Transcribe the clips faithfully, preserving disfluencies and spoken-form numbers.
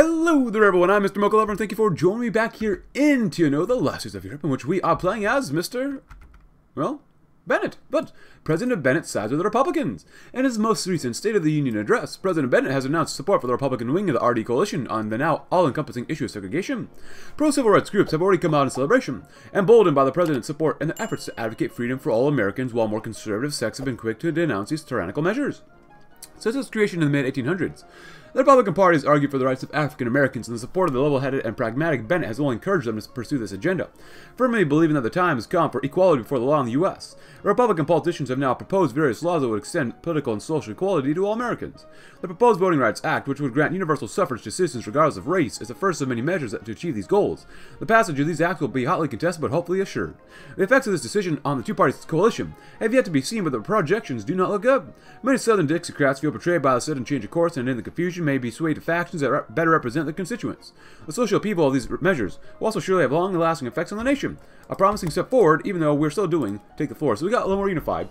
Hello there everyone, I'm MrMochalover and thank you for joining me back here in T N O, the last days of Europe, in which we are playing as Mister, well, Bennett. But President Bennett sides with the Republicans. In his most recent State of the Union address, President Bennett has announced support for the Republican wing of the R D coalition on the now all-encompassing issue of segregation. Pro-civil rights groups have already come out in celebration, emboldened by the President's support and the efforts to advocate freedom for all Americans, while more conservative sects have been quick to denounce these tyrannical measures. Since its creation in the mid eighteen hundreds, the Republican Party has argued for the rights of African Americans, and the support of the level-headed and pragmatic Bennett has only encouraged them to pursue this agenda, firmly believing that the time has come for equality before the law in the U S Republican politicians have now proposed various laws that would extend political and social equality to all Americans. The proposed Voting Rights Act, which would grant universal suffrage to citizens regardless of race, is the first of many measures to achieve these goals. The passage of these acts will be hotly contested but hopefully assured. The effects of this decision on the two parties' coalition have yet to be seen, but the projections do not look good. Many Southern Dixiecrats feel betrayed by the sudden change of course, and in the confusion may be swayed to factions that re better represent their constituents. The social upheaval of these measures will also surely have long-lasting effects on the nation. A promising step forward, even though we're still doing take the floor. So we got a little more unified,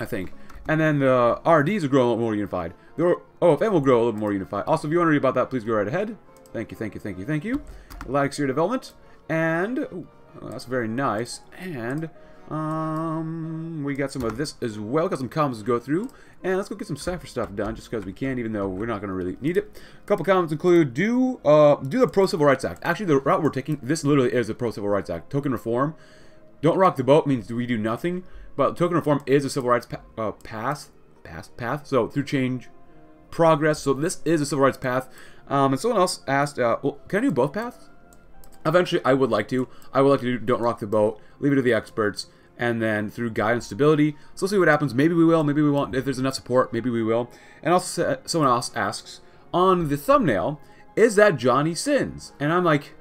I think. And then the R Ds will grow a little more unified. The O F N will grow a little more unified. Also, if you want to read about that, please go right ahead. Thank you, thank you, thank you, thank you. Like your development, and ooh, that's very nice. And um, we got some of this as well. Got some comments to go through. And let's go get some cipher stuff done, just because we can, even though we're not going to really need it. A couple comments include, do uh, do the Pro-Civil Rights Act. Actually, the route we're taking, this literally is the Pro-Civil Rights Act. Token reform, don't rock the boat means we do nothing, but token reform is a civil rights pa uh, path, path, path, so through change, progress, so this is a civil rights path. Um, and someone else asked, uh, well, can I do both paths? Eventually, I would like to. I would like to do don't rock the boat, leave it to the experts, and then through guidance, stability. So let's see what happens. Maybe we will, maybe we won't. If there's enough support, maybe we will. And also, someone else asks, on the thumbnail, is that Johnny Sins? And I'm like,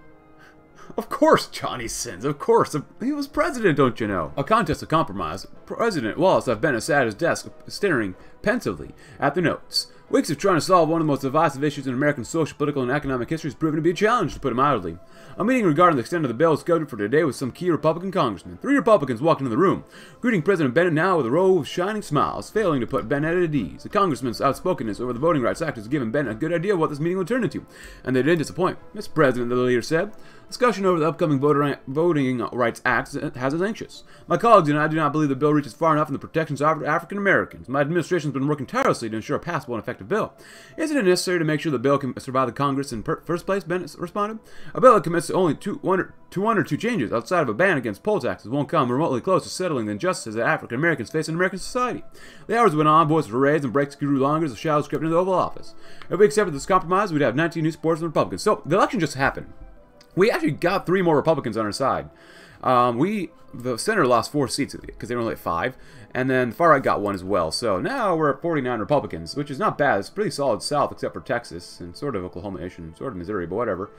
of course Johnny Sins, of course. He was president, don't you know? A contest of compromise. President Wallace F. Bennett sat at his desk, staring pensively at the notes. Weeks of trying to solve one of the most divisive issues in American social, political, and economic history has proven to be a challenge, to put it mildly. A meeting regarding the extent of the bill is scheduled for today with some key Republican congressmen. Three Republicans walked into the room, greeting President Bennett now with a row of shining smiles, failing to put Bennett at ease. The congressman's outspokenness over the Voting Rights Act has given Bennett a good idea of what this meeting would turn into, and they didn't disappoint. Mister President, the leader said, discussion over the upcoming Voting Rights Act has us anxious. My colleagues and I do not believe the bill reaches far enough in the protections offered to African Americans. My administration has been working tirelessly to ensure a passable and effective bill. Isn't it necessary to make sure the bill can survive the Congress in per first place? Bennett responded. A bill that commits to only two, one, or, two, one or two changes outside of a ban against poll taxes won't come remotely close to settling the injustices that African Americans face in American society. The hours went on, voices were raised, and breaks grew longer as the shadows crept into the Oval Office. If we accepted this compromise, we'd have nineteen new supporters from Republicans. So the election just happened. We actually got three more Republicans on our side. Um, we, the Senator lost four seats because they were only at five, and then the far right got one as well. So now we're at forty-nine Republicans, which is not bad. It's pretty solid South, except for Texas and sort of Oklahoma-ish and sort of Missouri, but whatever.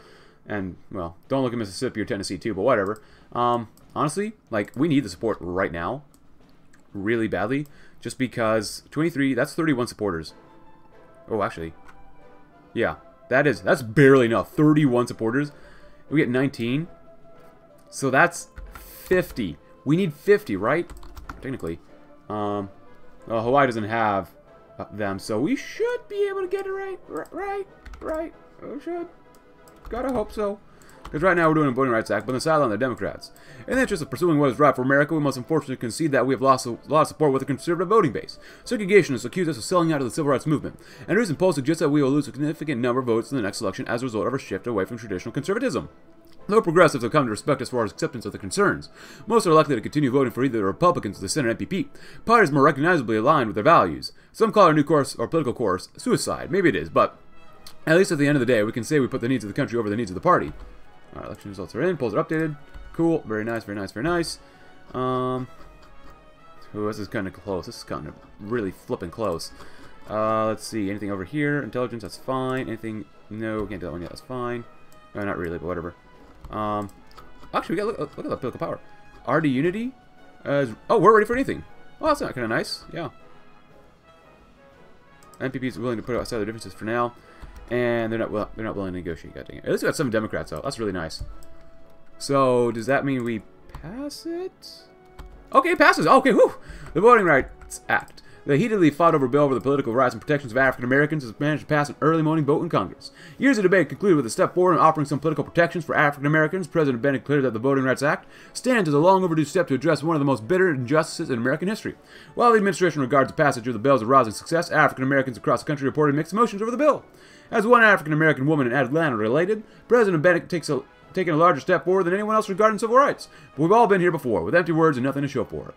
And well, don't look at Mississippi or Tennessee too, but whatever. Um, honestly, like we need the support right now, really badly, just because twenty-three—that's thirty-one supporters. Oh, actually, yeah, that is that's barely enough. thirty-one supporters. We get nineteen, so that's fifty. We need fifty, right? Technically. Um, well, Hawaii doesn't have uh, them, so we should be able to get it right, right, right. We should. Gotta hope so. Because right now we're doing a Voting Rights Act, but on the sideline, the Democrats. In the interest of pursuing what is right for America, we must unfortunately concede that we have lost a lot of support with a conservative voting base. Segregationists accuse us of selling out to the civil rights movement, and a recent poll suggests that we will lose a significant number of votes in the next election as a result of our shift away from traditional conservatism. Though progressives have come to respect us for our acceptance of the concerns, most are likely to continue voting for either the Republicans or the Senate M P P. Parties more recognizably aligned with their values. Some call our new course, or political course, suicide. Maybe it is, but at least at the end of the day, we can say we put the needs of the country over the needs of the party. All right, election results are in. Polls are updated. Cool. Very nice. Very nice. Very nice. Um, ooh, this is kind of close. This is kind of really flipping close. Uh, let's see. Anything over here? Intelligence. That's fine. Anything? No, can't do that one yet. That's fine. No, not really, but whatever. Um, actually, we got look, look at the political power. R D Unity. Uh, oh, we're ready for anything. Well, that's not kind of nice. Yeah. M P P is willing to put aside their differences for now, and they're not well, they're not willing to negotiate. God dang it. At least we got some Democrats though. That's really nice. So does that mean we pass it? Okay, it passes. Okay, whoo! The Voting Rights Act. The heatedly fought over bill for the political rights and protections of African Americans was managed to pass an early morning vote in Congress. Years of debate concluded with a step forward in offering some political protections for African Americans. President Bennett declared that the Voting Rights Act stands as a long overdue step to address one of the most bitter injustices in American history. While the administration regards the passage of the bill as a rousing success, African Americans across the country reported mixed emotions over the bill. As one African American woman in Atlanta related, President Bennett takes a taking a larger step forward than anyone else regarding civil rights. But we've all been here before, with empty words and nothing to show for it.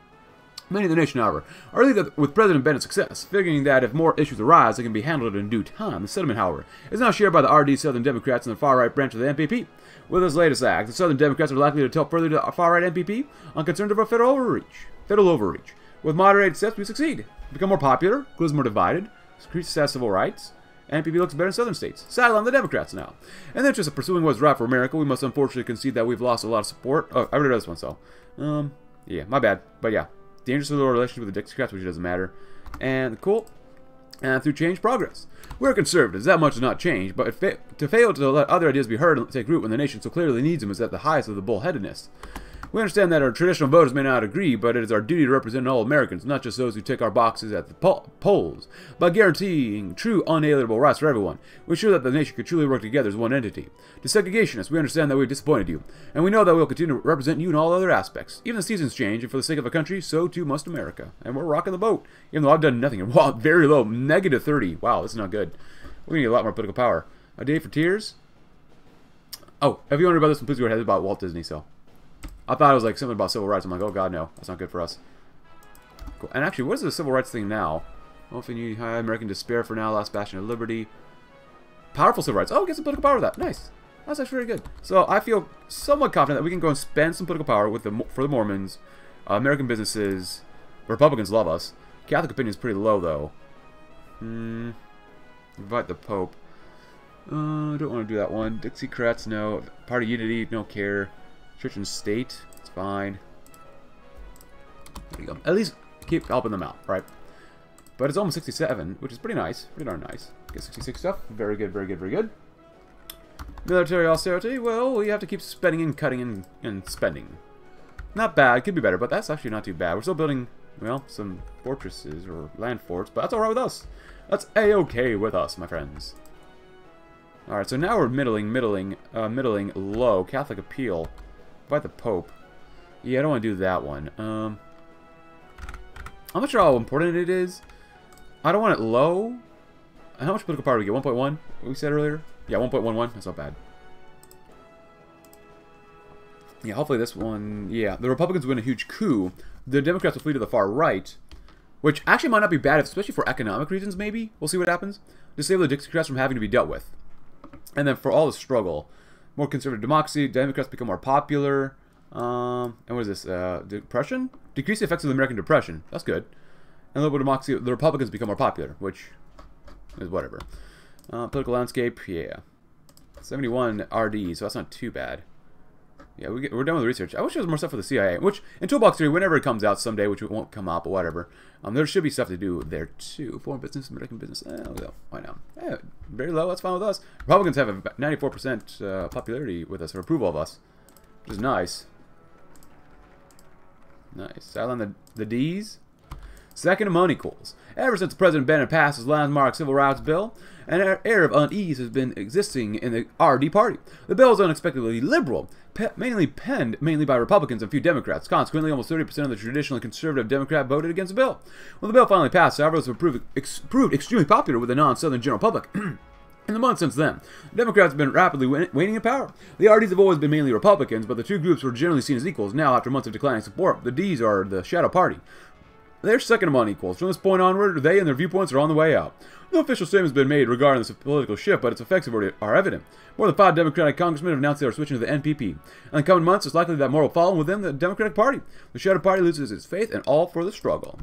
Many in the nation, however, are relieved with President Bennett's success, figuring that if more issues arise, they can be handled in due time. The sentiment, however, is now shared by the R D Southern Democrats and the far-right branch of the M P P. With this latest act, the Southern Democrats are likely to tell further to the far-right M P P on concerns over federal overreach. Federal overreach. With moderated steps, we succeed. Become more popular, groups more divided, increase civil rights. M P P looks better in southern states. Saddle on the Democrats now. In the interest of pursuing what's right for America, we must unfortunately concede that we've lost a lot of support. Oh, I read this one, so. Um, yeah, my bad. But yeah, the interest of our relationship with the Democrats, which doesn't matter. And cool. And through change, progress. We're conservatives. That much has not changed, but fa to fail to let other ideas be heard and take root when the nation so clearly needs them is at the highest of the bullheadedness. We understand that our traditional voters may not agree, but it is our duty to represent all Americans, not just those who tick our boxes at the po polls. By guaranteeing true, unalienable rights for everyone, we ensure that the nation can truly work together as one entity. To segregationists, we understand that we've disappointed you, and we know that we'll continue to represent you in all other aspects. Even the seasons change, and for the sake of our country, so too must America. And we're rocking the boat, even though I've done nothing. Wow, very low, negative thirty. Wow, this is not good. We need a lot more political power. A day for tears? Oh, if you wonder about this one, please go ahead. It's about Walt Disney, so... I thought it was like something about civil rights. I'm like, oh god, no, that's not good for us. Cool. And actually, what is the civil rights thing now? Often you high American despair for now, last bastion of liberty. Powerful civil rights. Oh, get some political power with that. Nice. That's actually very good. So I feel somewhat confident that we can go and spend some political power with the for the Mormons, uh, American businesses. Republicans love us. Catholic opinion is pretty low though. Hmm. Invite the Pope. Uh, don't want to do that one. Dixiecrats, no. Party unity, no care. Church and state, it's fine. There you go. At least keep helping them out, right? But it's almost sixty-seven, which is pretty nice. Pretty darn nice. Get sixty-six stuff. Very good, very good, very good. Military austerity. Well, we have to keep spending and cutting and, and spending. Not bad. Could be better, but that's actually not too bad. We're still building, well, some fortresses or land forts, but that's alright with us. That's A-okay with us, my friends. Alright, so now we're middling, middling, uh, middling, low. Catholic appeal. By the Pope. Yeah, I don't want to do that one. Um, I'm not sure how important it is. I don't want it low. And how much political power do we get? one point one? We said earlier? Yeah, one point one one. That's not bad. Yeah, hopefully this one... Yeah, the Republicans win a huge coup. The Democrats will flee to the far right. Which actually might not be bad, especially for economic reasons, maybe. We'll see what happens. To save the Dixiecrats from having to be dealt with. And then for all the struggle... More conservative democracy, Democrats become more popular. Um, and what is this? Uh, depression? Decrease the effects of the American Depression. That's good. And liberal democracy, the Republicans become more popular, which is whatever. Uh, political landscape, yeah. seventy-one R D, so that's not too bad. Yeah, we get, we're done with the research. I wish there was more stuff for the C I A, which in Toolbox three, whenever it comes out someday, which it won't come out, but whatever. Um, there should be stuff to do there too. Foreign business, American business. Eh, why not? Eh, very low. That's fine with us. Republicans have a ninety-four percent uh, popularity with us or approval of us, which is nice. Nice. Silent the the D's. Second among equals. Ever since President Bennett passed his landmark civil rights bill, an air of unease has been existing in the R D party. The bill is unexpectedly liberal, pe mainly penned mainly by Republicans and few Democrats. Consequently, almost thirty percent of the traditionally conservative Democrat voted against the bill. When the bill finally passed, however, it was proved, ex proved extremely popular with the non-Southern general public. In the months since then, Democrats have been rapidly waning in power. The R Ds have always been mainly Republicans, but the two groups were generally seen as equals. Now, after months of declining support, the Ds are the shadow party. They're second among equals. From this point onward, they and their viewpoints are on the way out. No official statement has been made regarding this political shift, but its effects are evident. More than five Democratic congressmen have announced they are switching to the N P P. In the coming months, it's likely that more will follow within the Democratic Party. The shadow party loses its faith and all for the struggle.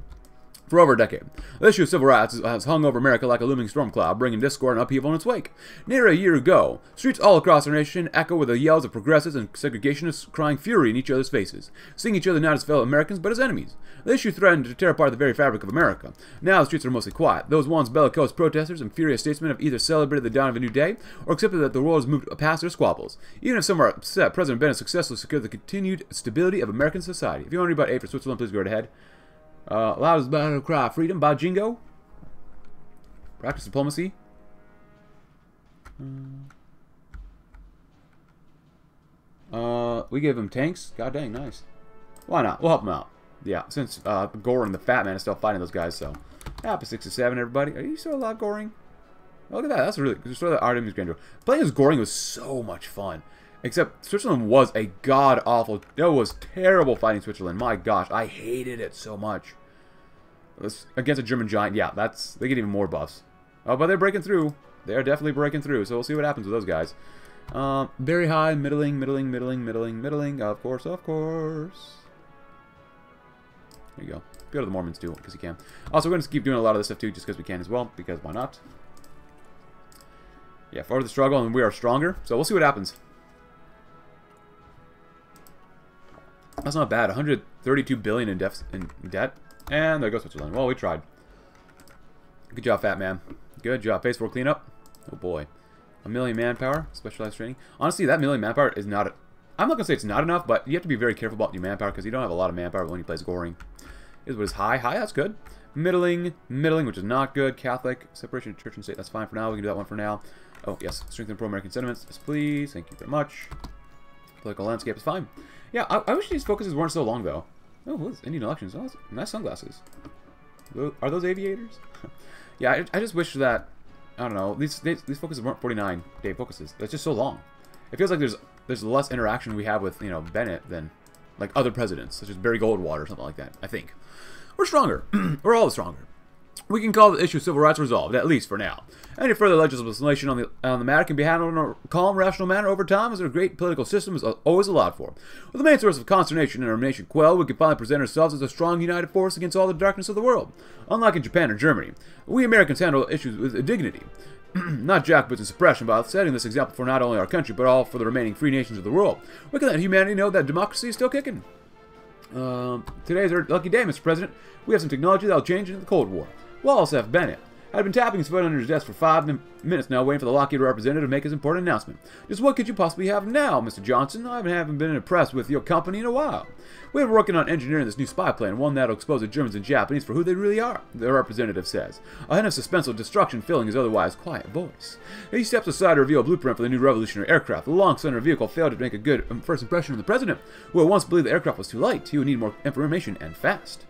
For over a decade, the issue of civil rights has hung over America like a looming storm cloud, bringing discord and upheaval in its wake. Nearly a year ago, streets all across our nation echo with the yells of progressives and segregationists crying fury in each other's faces, seeing each other not as fellow Americans, but as enemies. The issue threatened to tear apart the very fabric of America. Now the streets are mostly quiet. Those once bellicose protesters and furious statesmen have either celebrated the dawn of a new day, or accepted that the world has moved past their squabbles. Even if some are upset, President Bennett successfully secured the continued stability of American society. If you want to read about A for Switzerland, please go right ahead. Uh, loudest battle cry, freedom, by jingo. Practice diplomacy. Uh, we give him tanks. God dang, nice. Why not? We'll help him out. Yeah, since uh, Goring the Fat Man is still fighting those guys, so. Alpha six to seven, everybody. Are you still alive, Goring? Oh, look at that. That's really good. Sort of the Artemis Grandeur. Playing as Goring was so much fun. Except Switzerland was a god-awful... That was terrible fighting Switzerland. My gosh, I hated it so much. This, against a German giant, yeah, that's... They get even more buffs. Oh, but they're breaking through. They're definitely breaking through, so we'll see what happens with those guys. Um, very high, middling, middling, middling, middling, middling. Of course, of course. There you go. Go to the Mormons, too, because you can. Also, we're going to keep doing a lot of this stuff, too, just because we can as well, because why not? Yeah, forward the struggle, and we are stronger, so we'll see what happens. That's not bad. one hundred thirty-two billion dollars in, def in debt. And there goes Switzerland. Well, we tried. Good job, Fat Man. Good job. Phase four cleanup. Oh, boy. A million manpower. Specialized training. Honestly, that million manpower is not... A I'm not going to say it's not enough, but you have to be very careful about your manpower because you don't have a lot of manpower when you play Goring. Is what is high. High, that's good. Middling. Middling, which is not good. Catholic. Separation of church and state. That's fine for now. We can do that one for now. Oh, yes. Strengthen pro-American sentiments. Yes, please. Thank you very much. Political landscape is fine. Yeah, I, I wish these focuses weren't so long, though. Oh, those Indian elections. Oh, nice sunglasses. Are those aviators? Yeah, I, I just wish that, I don't know, these these, these focuses weren't forty-nine day focuses. That's just so long. It feels like there's there's less interaction we have with, you know, Bennett than, like, other presidents, such as Barry Goldwater or something like that, I think. We're stronger. We're all stronger. We can call the issue of civil rights resolved, at least for now. Any further legislation on the, on the matter can be handled in a calm, rational manner over time, as our great political system is always allowed for. With the main source of consternation in our nation quelled, we can finally present ourselves as a strong, united force against all the darkness of the world. Unlike in Japan or Germany, we Americans handle issues with dignity, not jackboots and suppression, by setting this example for not only our country, but all for the remaining free nations of the world. We can let humanity know that democracy is still kicking. Um, today's our lucky day, Mister President. We have some technology that will change into the Cold War. Wallace F. Bennett had been tapping his foot under his desk for five minutes now, waiting for the Lockheed representative to make his important announcement. Just what could you possibly have now, Mister Johnson? I haven't been impressed with your company in a while. We're working on engineering this new spy plan, one that'll expose the Germans and Japanese for who they really are, the representative says, a hint of suspenseful destruction filling his otherwise quiet voice. He steps aside to reveal a blueprint for the new revolutionary aircraft. The long-slender vehicle failed to make a good first impression on the president, who at once believed the aircraft was too light. He would need more information, and fast.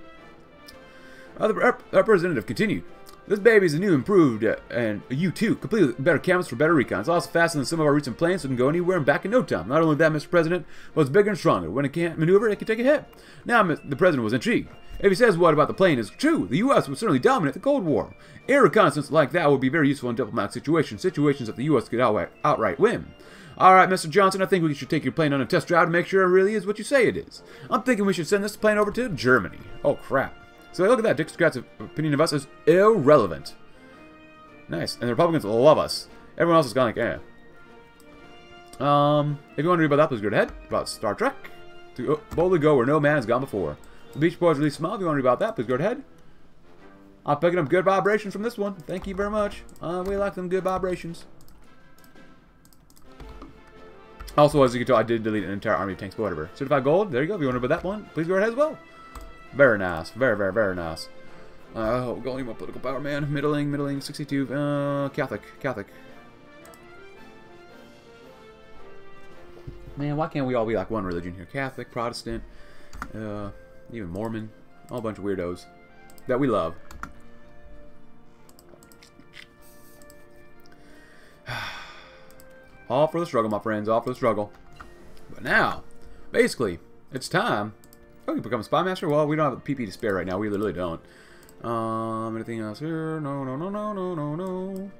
Uh, the rep representative continued. This baby's a new, improved, uh, and U two, completely better cameras for better recon. It's also faster than some of our recent planes, so it can go anywhere and back in no time. Not only that, Mister President, but it's bigger and stronger. When it can't maneuver, it can take a hit. Now the President was intrigued. If he says what about the plane is true, the U S would certainly dominate the Cold War. Air reconnaissance like that would be very useful in diplomatic situations, situations that the U S could outright, outright win. Alright, Mister Johnson, I think we should take your plane on a test drive to make sure it really is what you say it is. I'm thinking we should send this plane over to Germany. Oh, crap. So look at that. Dick Scott's opinion of us is irrelevant. Nice. And the Republicans love us. Everyone else is kind of like, eh. Um, if you want to read about that, please go ahead. About Star Trek. To boldly go where no man has gone before. The Beach Boys release Smile. If you want to read about that, please go ahead. I'm picking up good vibrations from this one. Thank you very much. Uh, we like them good vibrations. Also, as you can tell, I did delete an entire army of tanks, but whatever. Certified Gold. There you go. If you want to read about that one, please go ahead as well. Very nice. Very, very, very nice. Oh, we're going to need more political power, man. Middling, middling, sixty-two. Uh, Catholic, Catholic. Man, why can't we all be like one religion here? Catholic, Protestant, uh, even Mormon. All a bunch of weirdos that we love. All for the struggle, my friends. All for the struggle. But now, basically, it's time... Oh, you become a spy master? Well, we don't have a P P to spare right now. We literally don't. Um, anything else here? No, no, no, no, no, no, no.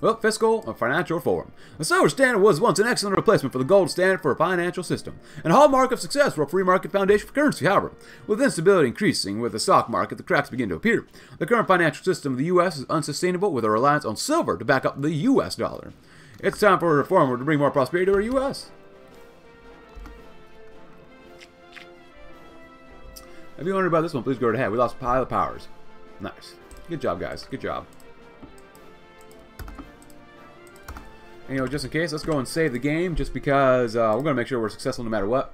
Well, fiscal or financial reform. The silver standard was once an excellent replacement for the gold standard for a financial system, and a hallmark of success for a free market foundation for currency. However, with instability increasing with the stock market, the cracks begin to appear. The current financial system of the U S is unsustainable with a reliance on silver to back up the U S dollar. It's time for a reformer to bring more prosperity to our U S If you wonder about this one, please go ahead. We lost pilot powers. Nice. Good job, guys. Good job. And, you know, just in case, let's go and save the game, just because uh, we're going to make sure we're successful no matter what.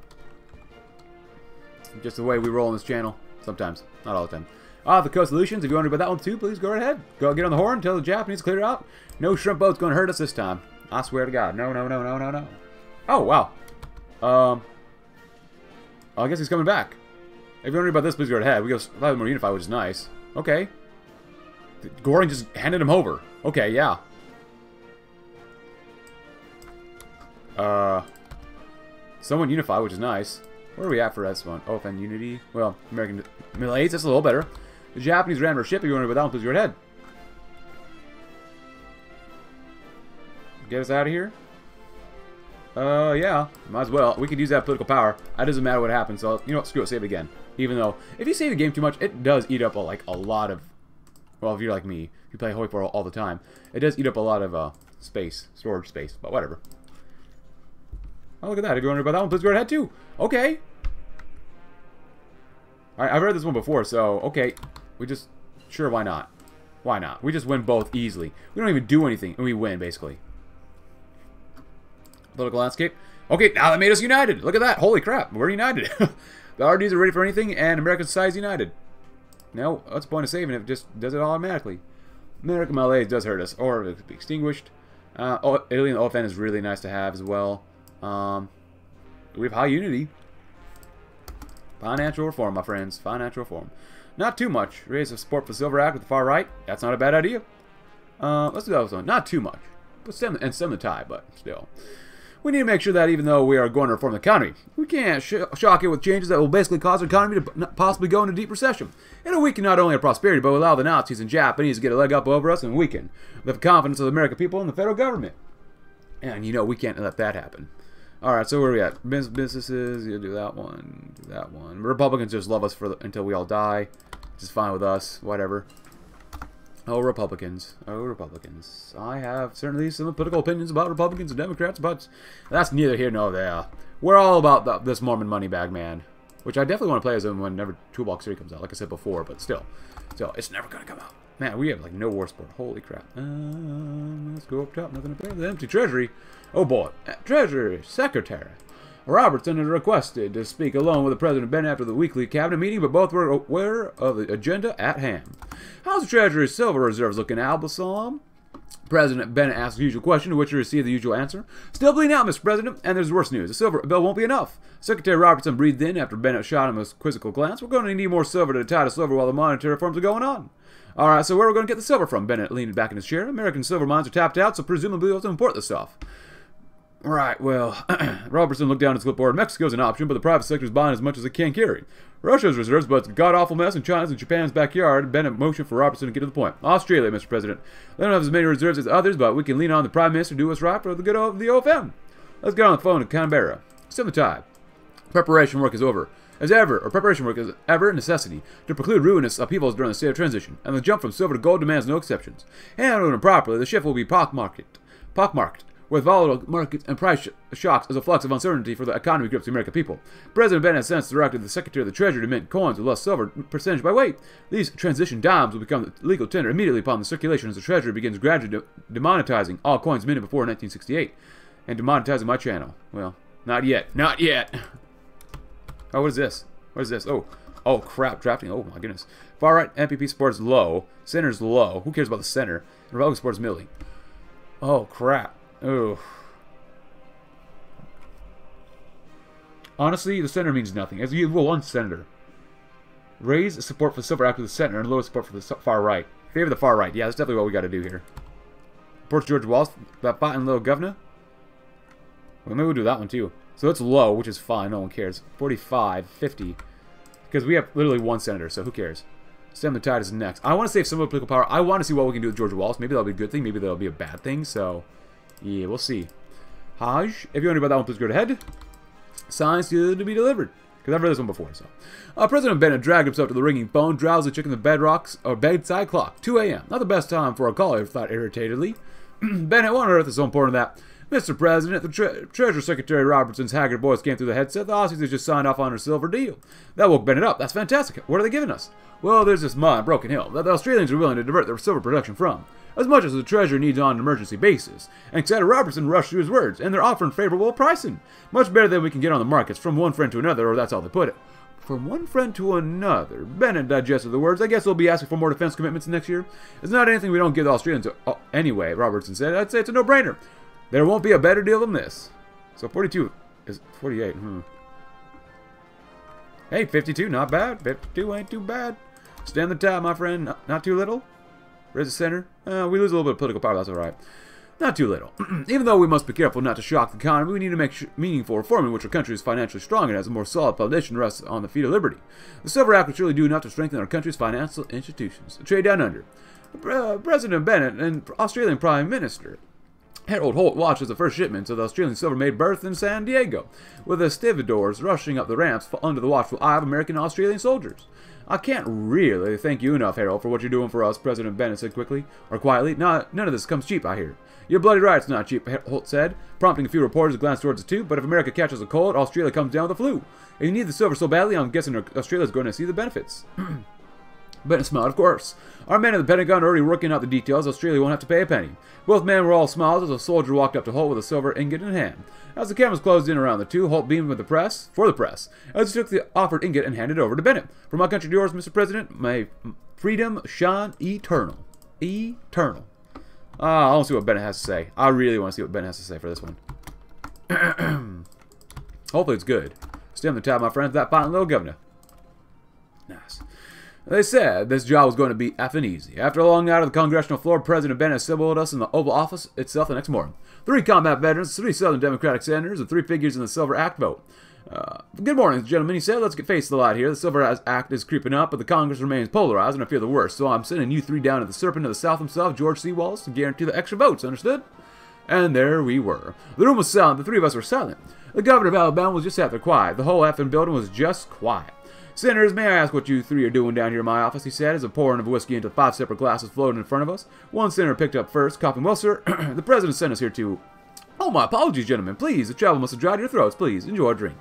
Just the way we roll on this channel. It's Sometimes. Not all the time. Ah, the co-solutions. If you wonder about that one too, please go right ahead. Go get on the horn. Tell the Japanese to clear it out. No shrimp boat's going to hurt us this time. I swear to God. No, no, no, no, no, no. Oh, wow. Um, I guess he's coming back. If you wonder about this, please go right ahead. We go slightly more unified, which is nice. Okay. Goring just handed him over. Okay, yeah. Uh, someone unified, which is nice. Where are we at for this one? O F N Unity. Well, American Middle Ages, that's a little better. The Japanese ran her ship. If you wonder about that one, please go right ahead. Get us out of here. Uh, yeah. Might as well. We could use that political power. That doesn't matter what happens. So, you know what? Screw it. Save it again. Even though, if you save the game too much, it does eat up, a, like, a lot of... Well, if you're like me, you play Hoi four all the time. It does eat up a lot of, uh, space. Storage space. But whatever. Oh, look at that. If you wonder about that one, please go right ahead, too. Okay. Alright, I've read this one before, so... Okay. We just... Sure, why not? Why not? We just win both easily. We don't even do anything, and we win, basically. Political landscape. Okay, now that made us united. Look at that. Holy crap. We're united. The R Ds are ready for anything, and American society is united. No, what's the point of saving it? It just does it automatically. American malaise does hurt us, or it could be extinguished. Uh, oh, Italy and O F N is really nice to have as well. Um, we have high unity. Financial reform, my friends. Financial reform. Not too much. Raise the support for the Silver Act with the far right. That's not a bad idea. Uh, let's do that one. Not too much. But stem, and stem the tie, but still. We need to make sure that even though we are going to reform the economy, we can't sh shock it with changes that will basically cause the economy to possibly go into deep recession. It'll weaken not only our prosperity, but will allow the Nazis and Japanese to get a leg up over us and weaken the confidence of the American people and the federal government. And, you know, we can't let that happen. Alright, so where are we at? Business, businesses, you do that one, do that one. Republicans just love us for the, until we all die. It's just fine with us, whatever. Oh, Republicans. Oh, Republicans. I have certainly some political opinions about Republicans and Democrats, but that's neither here nor there. We're all about the, this Mormon money bag man, which I definitely want to play as him whenever Toolbox three comes out, like I said before, but still. So, it's never going to come out. Man, we have, like, no war support. Holy crap. Um, let's go up top. Nothing to pay with the empty treasury. Oh, boy. Treasury Secretary Robertson is requested to speak alone with the President Bennett after the weekly cabinet meeting, but both were aware of the agenda at hand. How's the Treasury's silver reserves looking, Albsalom? President Bennett asked the usual question, to which he received the usual answer. Still bleeding out, Mister President, and there's worse news. The silver bill won't be enough. Secretary Robertson breathed in after Bennett shot him a quizzical glance. We're going to need more silver to tie to silver while the monetary reforms are going on. Alright, so where are we going to get the silver from? Bennett leaned back in his chair. American silver mines are tapped out, so presumably we'll have to import this stuff. Right, well, Robertson looked down at his clipboard. Mexico's an option, but the private sector's buying as much as it can carry. Russia's reserves, but it's a god-awful mess in China's and Japan's backyard. Bennett motioned for Robertson to get to the point. Australia, Mister President. They don't have as many reserves as others, but we can lean on the Prime Minister to do what's right for the good of the O F M. Let's get on the phone to Canberra. Stem the tide. Preparation work is over. As ever, or preparation work is ever a necessity to preclude ruinous upheavals during the state of transition, and the jump from silver to gold demands no exceptions. Handled improperly, the shift will be pockmarked. Pockmarked. With volatile markets and price sh shocks as a flux of uncertainty for the economy grips the American people. President Bennett has since directed the Secretary of the Treasury to mint coins with less silver percentage by weight. These transition dimes will become legal tender immediately upon the circulation as the Treasury begins gradually de demonetizing all coins minted before nineteen sixty-eight. And demonetizing my channel. Well, not yet. Not yet. Oh, what is this? What is this? Oh. Oh, crap. Drafting. Oh, my goodness. Far right M P P support is low. Center is low. Who cares about the center? And Republican support is middling. Oh, crap. Oh. Honestly, the center means nothing. As you will one senator. Raise support for the Silver Act with the center and lower support for the far right. Favor the far right. Yeah, that's definitely what we got to do here. Support George Wallace, that fine little governor. Well, maybe we'll do that one too. So it's low, which is fine. No one cares. forty-five, fifty. Because we have literally one senator, so who cares? Stem the tide is next. I want to save some of the political power. I want to see what we can do with George Wallace. Maybe that'll be a good thing. Maybe that'll be a bad thing, so... Yeah, we'll see. Hajj, if you wonder about that one, please go ahead. Signs to be delivered. Because I've read this one before, so. Uh, President Bennett dragged himself to the ringing phone, drowsily checking the bedrocks or bedside clock. two A M Not the best time for a caller, thought irritatedly. Bennett, what on earth is so important to that? Mister President, the tre Treasury Secretary Robertson's haggard voice came through the headset. The Aussies have just signed off on her silver deal. That woke Bennett up. That's fantastic. What are they giving us? Well, there's this mine, Broken Hill, that the Australians are willing to divert their silver production from. As much as the Treasury needs on an emergency basis. And Senator Robertson rushed through his words, and they're offering favorable pricing. Much better than we can get on the markets, from one friend to another, or that's all they put it. From one friend to another, Bennett digested the words. I guess we'll be asking for more defense commitments next year. It's not anything we don't give the Australians oh, anyway, Robertson said. I'd say it's a no-brainer. There won't be a better deal than this. So forty-two is forty-eight. Hmm. Hey, fifty-two, not bad. fifty-two ain't too bad. Stand the tide, my friend. Not, not too little. Raise the center. Uh, we lose a little bit of political power. That's all right. Not too little. Even though we must be careful not to shock the economy, we need to make meaningful reform in which our country is financially strong and has a more solid foundation to rest on the feet of liberty. The Silver Act would surely do enough to strengthen our country's financial institutions. The trade down under. Uh, President Bennett and Australian Prime Minister Harold Holt watched as the first shipments of the Australian silver made berth in San Diego, with the stevedores rushing up the ramps under the watchful eye of American and Australian soldiers. I can't really thank you enough, Harold, for what you're doing for us, President Bennett said quickly, or quietly. No, none of this comes cheap, I hear. You're bloody right it's not cheap, Holt said, prompting a few reporters to glance towards the two, but if America catches a cold, Australia comes down with the flu. If you need the silver so badly, I'm guessing Australia's going to see the benefits. Bennett smiled, of course. Our men at the Pentagon are already working out the details. Australia won't have to pay a penny. Both men were all smiles as a soldier walked up to Holt with a silver ingot in hand. As the cameras closed in around the two, Holt beamed with the press, for the press, as he took the offered ingot and handed it over to Bennett. From my country to yours, Mister President, may freedom shine eternal. Eternal. Ah, uh, I want to see what Bennett has to say. I really want to see what Bennett has to say for this one. Hopefully it's good. Stem the tide, my friends, that fine little governor. Nice. They said this job was going to be effing easy. After a long night on the congressional floor, President Bennett assembled us in the Oval Office itself the next morning. Three combat veterans, three Southern Democratic senators, and three figures in the Silver Act vote. Uh, good morning, gentlemen, he said. Let's get face the light here. The Silver Act is creeping up, but the Congress remains polarized, and I fear the worst. So I'm sending you three down to the Serpent of the South himself, George C. Wallace, to guarantee the extra votes. Understood? And there we were. The room was silent. The three of us were silent. The governor of Alabama was just after quiet. The whole effing building was just quiet. Senators, may I ask what you three are doing down here in my office, he said, as a pouring of whiskey into five separate glasses floated in front of us. One senator picked up first, coughing, well, sir, the president sent us here to... Oh, my apologies, gentlemen. Please, the travel must have dried your throats. Please, enjoy a drink.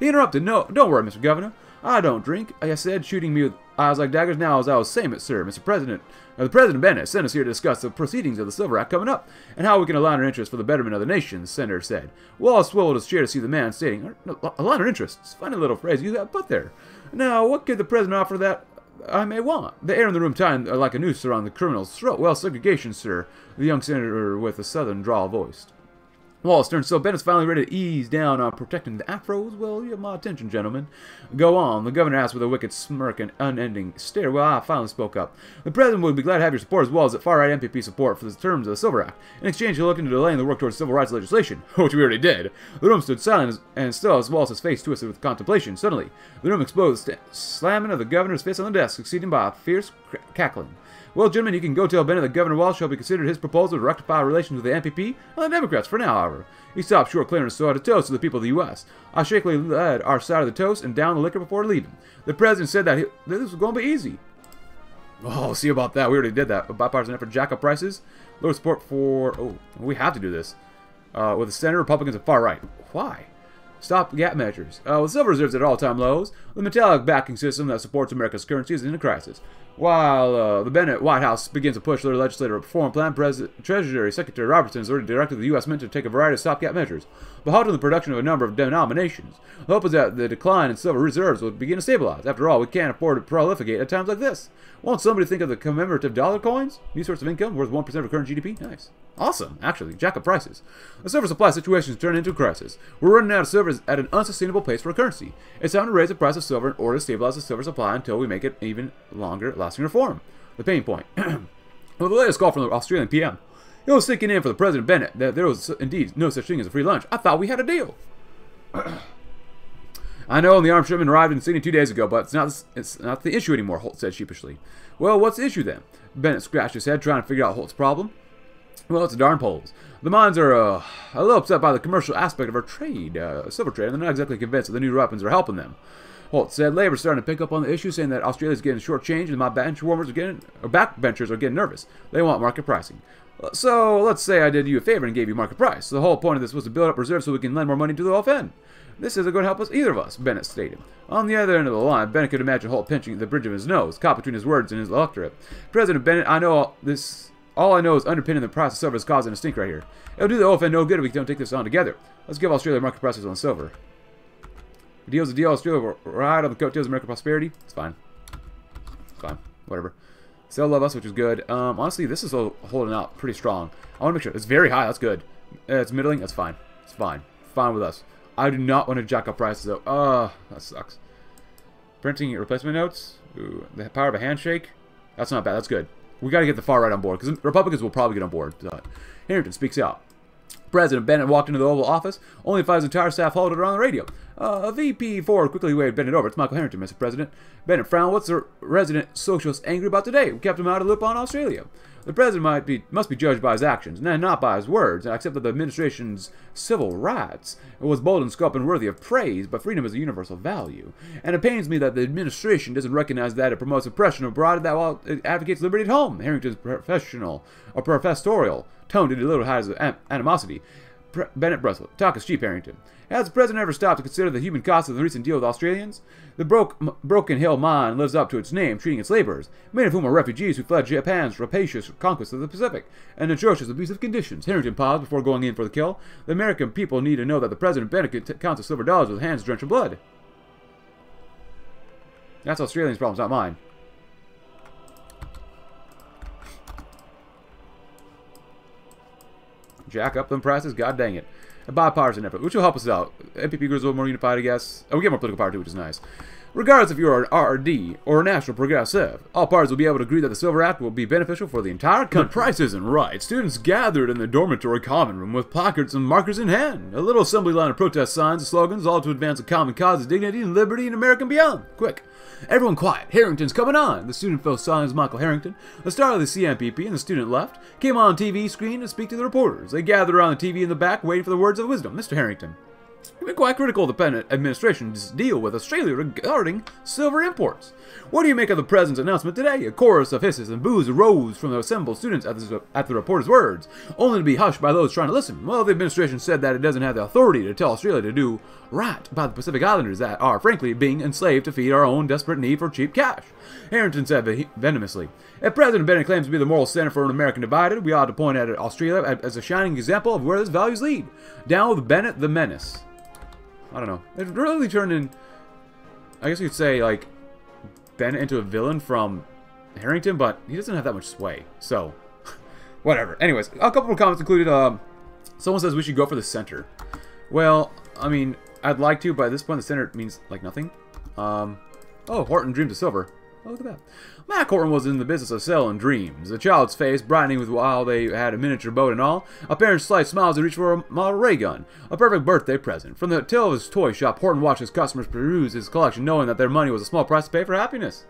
He interrupted. No, don't worry, Mister Governor. I don't drink, I said, shooting me with eyes like daggers. Now, as I was saying it, sir, Mister President, uh, the President Bennett sent us here to discuss the proceedings of the Silver Act coming up and how we can align our interests for the betterment of the nation, the senator said. Wallace swallowed his chair to see the man stating, no, align our interests. Funny little phrase you got put there. Now, what could the president offer that I may want? The air in the room tightened like a noose around the criminal's throat. Well, segregation, sir, the young senator with a southern drawl voiced. Wallace turned, so Bennett's finally ready to ease down on protecting the afros. Well, you have my attention, gentlemen. Go on, the governor asked with a wicked smirk and unending stare. Well, I finally spoke up. The president would be glad to have your support as well as the far-right M P P support for the terms of the Silver Act. In exchange, he'll look into delaying the work towards civil rights legislation, which we already did. The room stood silent and still as Wallace's face twisted with contemplation. Suddenly, the room exploded, slamming of the governor's fist on the desk, succeeded by a fierce cackling. Well, gentlemen, you can go tell Bennett that Governor Wallace shall be considered his proposal to rectify relations with the M P P and the Democrats for now, however. He stopped short, clearing his throat to toast to the people of the U S I shakily led our side of the toast and down the liquor before leaving. The president said that, he, that this was going to be easy. Oh, see about that. We already did that. A bipartisan effort to jack up prices. Lower support for... Oh, we have to do this. Uh, with the Senate, Republicans, and far right. Why? Stop gap measures. Uh, with silver reserves at all-time lows, the metallic backing system that supports America's currency is in a crisis. While uh, the Bennett White House begins to push their legislative reform plan, President, Treasury Secretary Robertson has already directed the U S Mint to take a variety of stopgap measures, but halting the production of a number of denominations. The hope is that the decline in silver reserves will begin to stabilize. After all, we can't afford to proliferate at times like this. Won't somebody think of the commemorative dollar coins? New source of income worth one percent of current G D P? Nice. Awesome, actually. Jack up prices. The silver supply situation has turned into a crisis. We're running out of silver at an unsustainable pace for a currency. It's time to raise the price of silver in order to stabilize the silver supply until we make it even longer lasting reform. The pain point. Well, the latest call from the Australian P M. It was sinking in for the President Bennett that there was indeed no such thing as a free lunch. I thought we had a deal. I know, and the armed shipment arrived in Sydney two days ago, but it's not, it's not the issue anymore, Holt said sheepishly. Well, what's the issue then? Bennett scratched his head, trying to figure out Holt's problem. Well, it's the darn polls. The mines are uh, a little upset by the commercial aspect of our trade, uh, silver trade, and they're not exactly convinced that the new weapons are helping them. Holt said labor's starting to pick up on the issue, saying that Australia's getting shortchanged and my bench warmers are getting, or backbenchers are getting nervous. They want market pricing. So, let's say I did you a favor and gave you market price. The whole point of this was to build up reserves so we can lend more money to the O F N. This isn't going to help us, either of us, Bennett stated. On the other end of the line, Bennett could imagine Holt pinching the bridge of his nose, caught between his words and his electorate. President Bennett, I know all this... All I know is underpinning the price of silver is causing a stink right here. It'll do the O F N no good if we don't take this on together. Let's give Australia market prices on silver. It deals a deal with Australia right on the coattails of American prosperity. It's fine. It's fine. Whatever. They love us, which is good. Um, honestly, this is holding out pretty strong. I want to make sure. It's very high. That's good. Uh, it's middling. That's fine. It's fine. Fine with us. I do not want to jack up prices, though. Uh, that sucks. Printing replacement notes. Ooh, the power of a handshake. That's not bad. That's good. We got to get the far right on board, because Republicans will probably get on board. But Harrington speaks out. President Bennett walked into the Oval Office, only finds his entire staff halted around the radio. Uh, V P Ford quickly waved Bennett over. It's Michael Harrington, Mister President. Bennett frowned. What's the resident socialist angry about today? We kept him out of the loop on Australia. The president might be must be judged by his actions, and not by his words, and I accept that the administration's civil rights. It was bold and sculpted and worthy of praise, but freedom is a universal value. And it pains me that the administration doesn't recognize that it promotes oppression abroad that while it advocates liberty at home. Harrington's professional or professorial tone did a little hide his animosity. Pre Bennett Brussels. Talk is cheap, Harrington. Has the president ever stopped to consider the human cost of the recent deal with Australians? The broke, Broken Hill mine lives up to its name, treating its laborers, many of whom are refugees who fled Japan's rapacious conquest of the Pacific, and atrocious abusive conditions. Harrington paused before going in for the kill. The American people need to know that the President Bennett counts the silver dollars with hands drenched in blood. That's Australians' problems, not mine. Jack up them prices, god dang it. A bipartisan effort, which will help us out. M P P grows a little more unified, I guess. Oh, we get more political power too, which is nice. Regardless if you're an R D or a National Progressive, all parties will be able to agree that the Silver Act will be beneficial for the entire country. Prices and rights. Students gathered in the dormitory common room with placards and markers in hand. A little assembly line of protest signs and slogans, all to advance a common cause of dignity and liberty in America and beyond. Quick. Everyone quiet. Harrington's coming on. The student felt signs Michael Harrington, the star of the C M P P, and the student left, came on T V screen to speak to the reporters. They gathered around the T V in the back, waiting for the words of wisdom. Mister Harrington, you've been quite critical of the Bennett administration's deal with Australia regarding silver imports. What do you make of the president's announcement today? A chorus of hisses and boos arose from the assembled students at the, at the reporter's words, only to be hushed by those trying to listen. Well, the administration said that it doesn't have the authority to tell Australia to do right by the Pacific Islanders that are, frankly, being enslaved to feed our own desperate need for cheap cash. Harrington said venomously, if President Bennett claims to be the moral center for an American divided, we ought to point at Australia as a shining example of where those values lead. Down with Bennett the Menace. I don't know. It really turned in, I guess you could say, like, Bennett into a villain from Harrington, but he doesn't have that much sway, so whatever. Anyways, a couple more comments included, um, someone says we should go for the center. Well, I mean, I'd like to, but at this point the center means, like, nothing. Um, oh, Horton dreams of silver. Oh, look at that. Mac Horton was in the business of selling dreams. The child's face brightening with while they had a miniature boat and all. A parent's slight smiles to reach for a model ray gun. A perfect birthday present. From the tail of his toy shop, Horton watched his customers peruse his collection, knowing that their money was a small price to pay for happiness.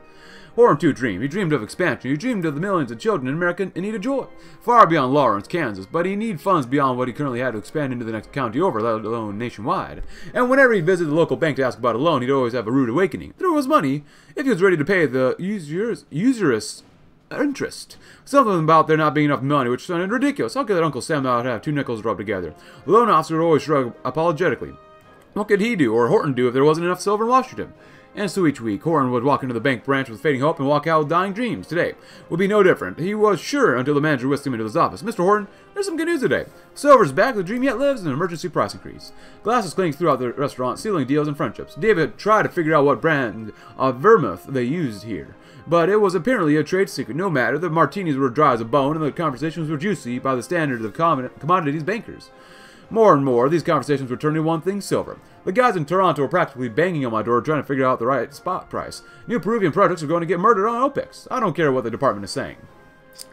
Horton, too, dreamed. He dreamed of expansion. He dreamed of the millions of children in America in need of joy. Far beyond Lawrence, Kansas, but he needed funds beyond what he currently had to expand into the next county over, let alone nationwide. And whenever he visited the local bank to ask about a loan, he'd always have a rude awakening. There was money, if he was ready to pay the usurious, usurious interest. Something about there not being enough money, which sounded ridiculous. How could that Uncle Sam not have two nickels rubbed together? The loan officer would always shrug apologetically. What could he do, or Horton do, if there wasn't enough silver in Washington? And so each week, Horton would walk into the bank branch with fading hope and walk out with dying dreams. Today would be no different. He was sure until the manager whisked him into his office. Mister Horton, there's some good news today. Silver's back, the dream yet lives, and an emergency price increase. Glasses clinked throughout the restaurant, sealing deals and friendships. David tried to figure out what brand of vermouth they used here, but it was apparently a trade secret. No matter, the martinis were dry as a bone, and the conversations were juicy by the standards of commodities bankers. More and more, these conversations were turning to one thing, silver. The guys in Toronto are practically banging on my door trying to figure out the right spot price. New Peruvian products are going to get murdered on OPEX. I don't care what the department is saying.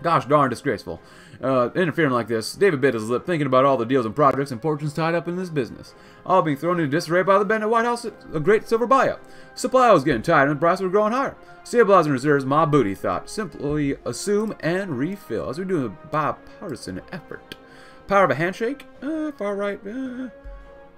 Gosh darn disgraceful. Uh, interfering like this, David bit his lip, thinking about all the deals and projects and fortunes tied up in this business. All being thrown into disarray by the Bennett White House, a great silver buyout. Supply was getting tighter and the prices were growing higher. Stabilizing reserves, my booty thought. Simply assume and refill, as we're doing a bipartisan effort. Power of a handshake? Uh, far right. Uh.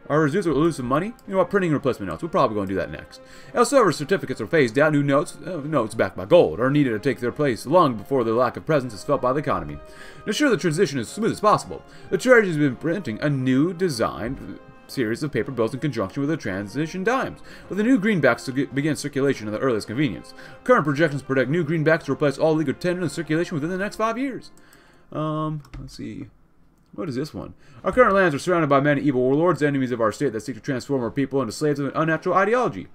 Our reserves will lose some money. You know what? Printing replacement notes. We're probably going to do that next. El Silver certificates are phased out. New notes, uh, notes backed by gold, are needed to take their place long before their lack of presence is felt by the economy. To ensure the transition is as smooth as possible, the Treasury has been printing a new designed series of paper bills in conjunction with the transition dimes, with the new greenbacks to get, begin circulation at the earliest convenience. Current projections predict new greenbacks to replace all legal tender in circulation within the next five years. Um, let's see. What is this one? Our current lands are surrounded by many evil warlords, enemies of our state that seek to transform our people into slaves of an unnatural ideology.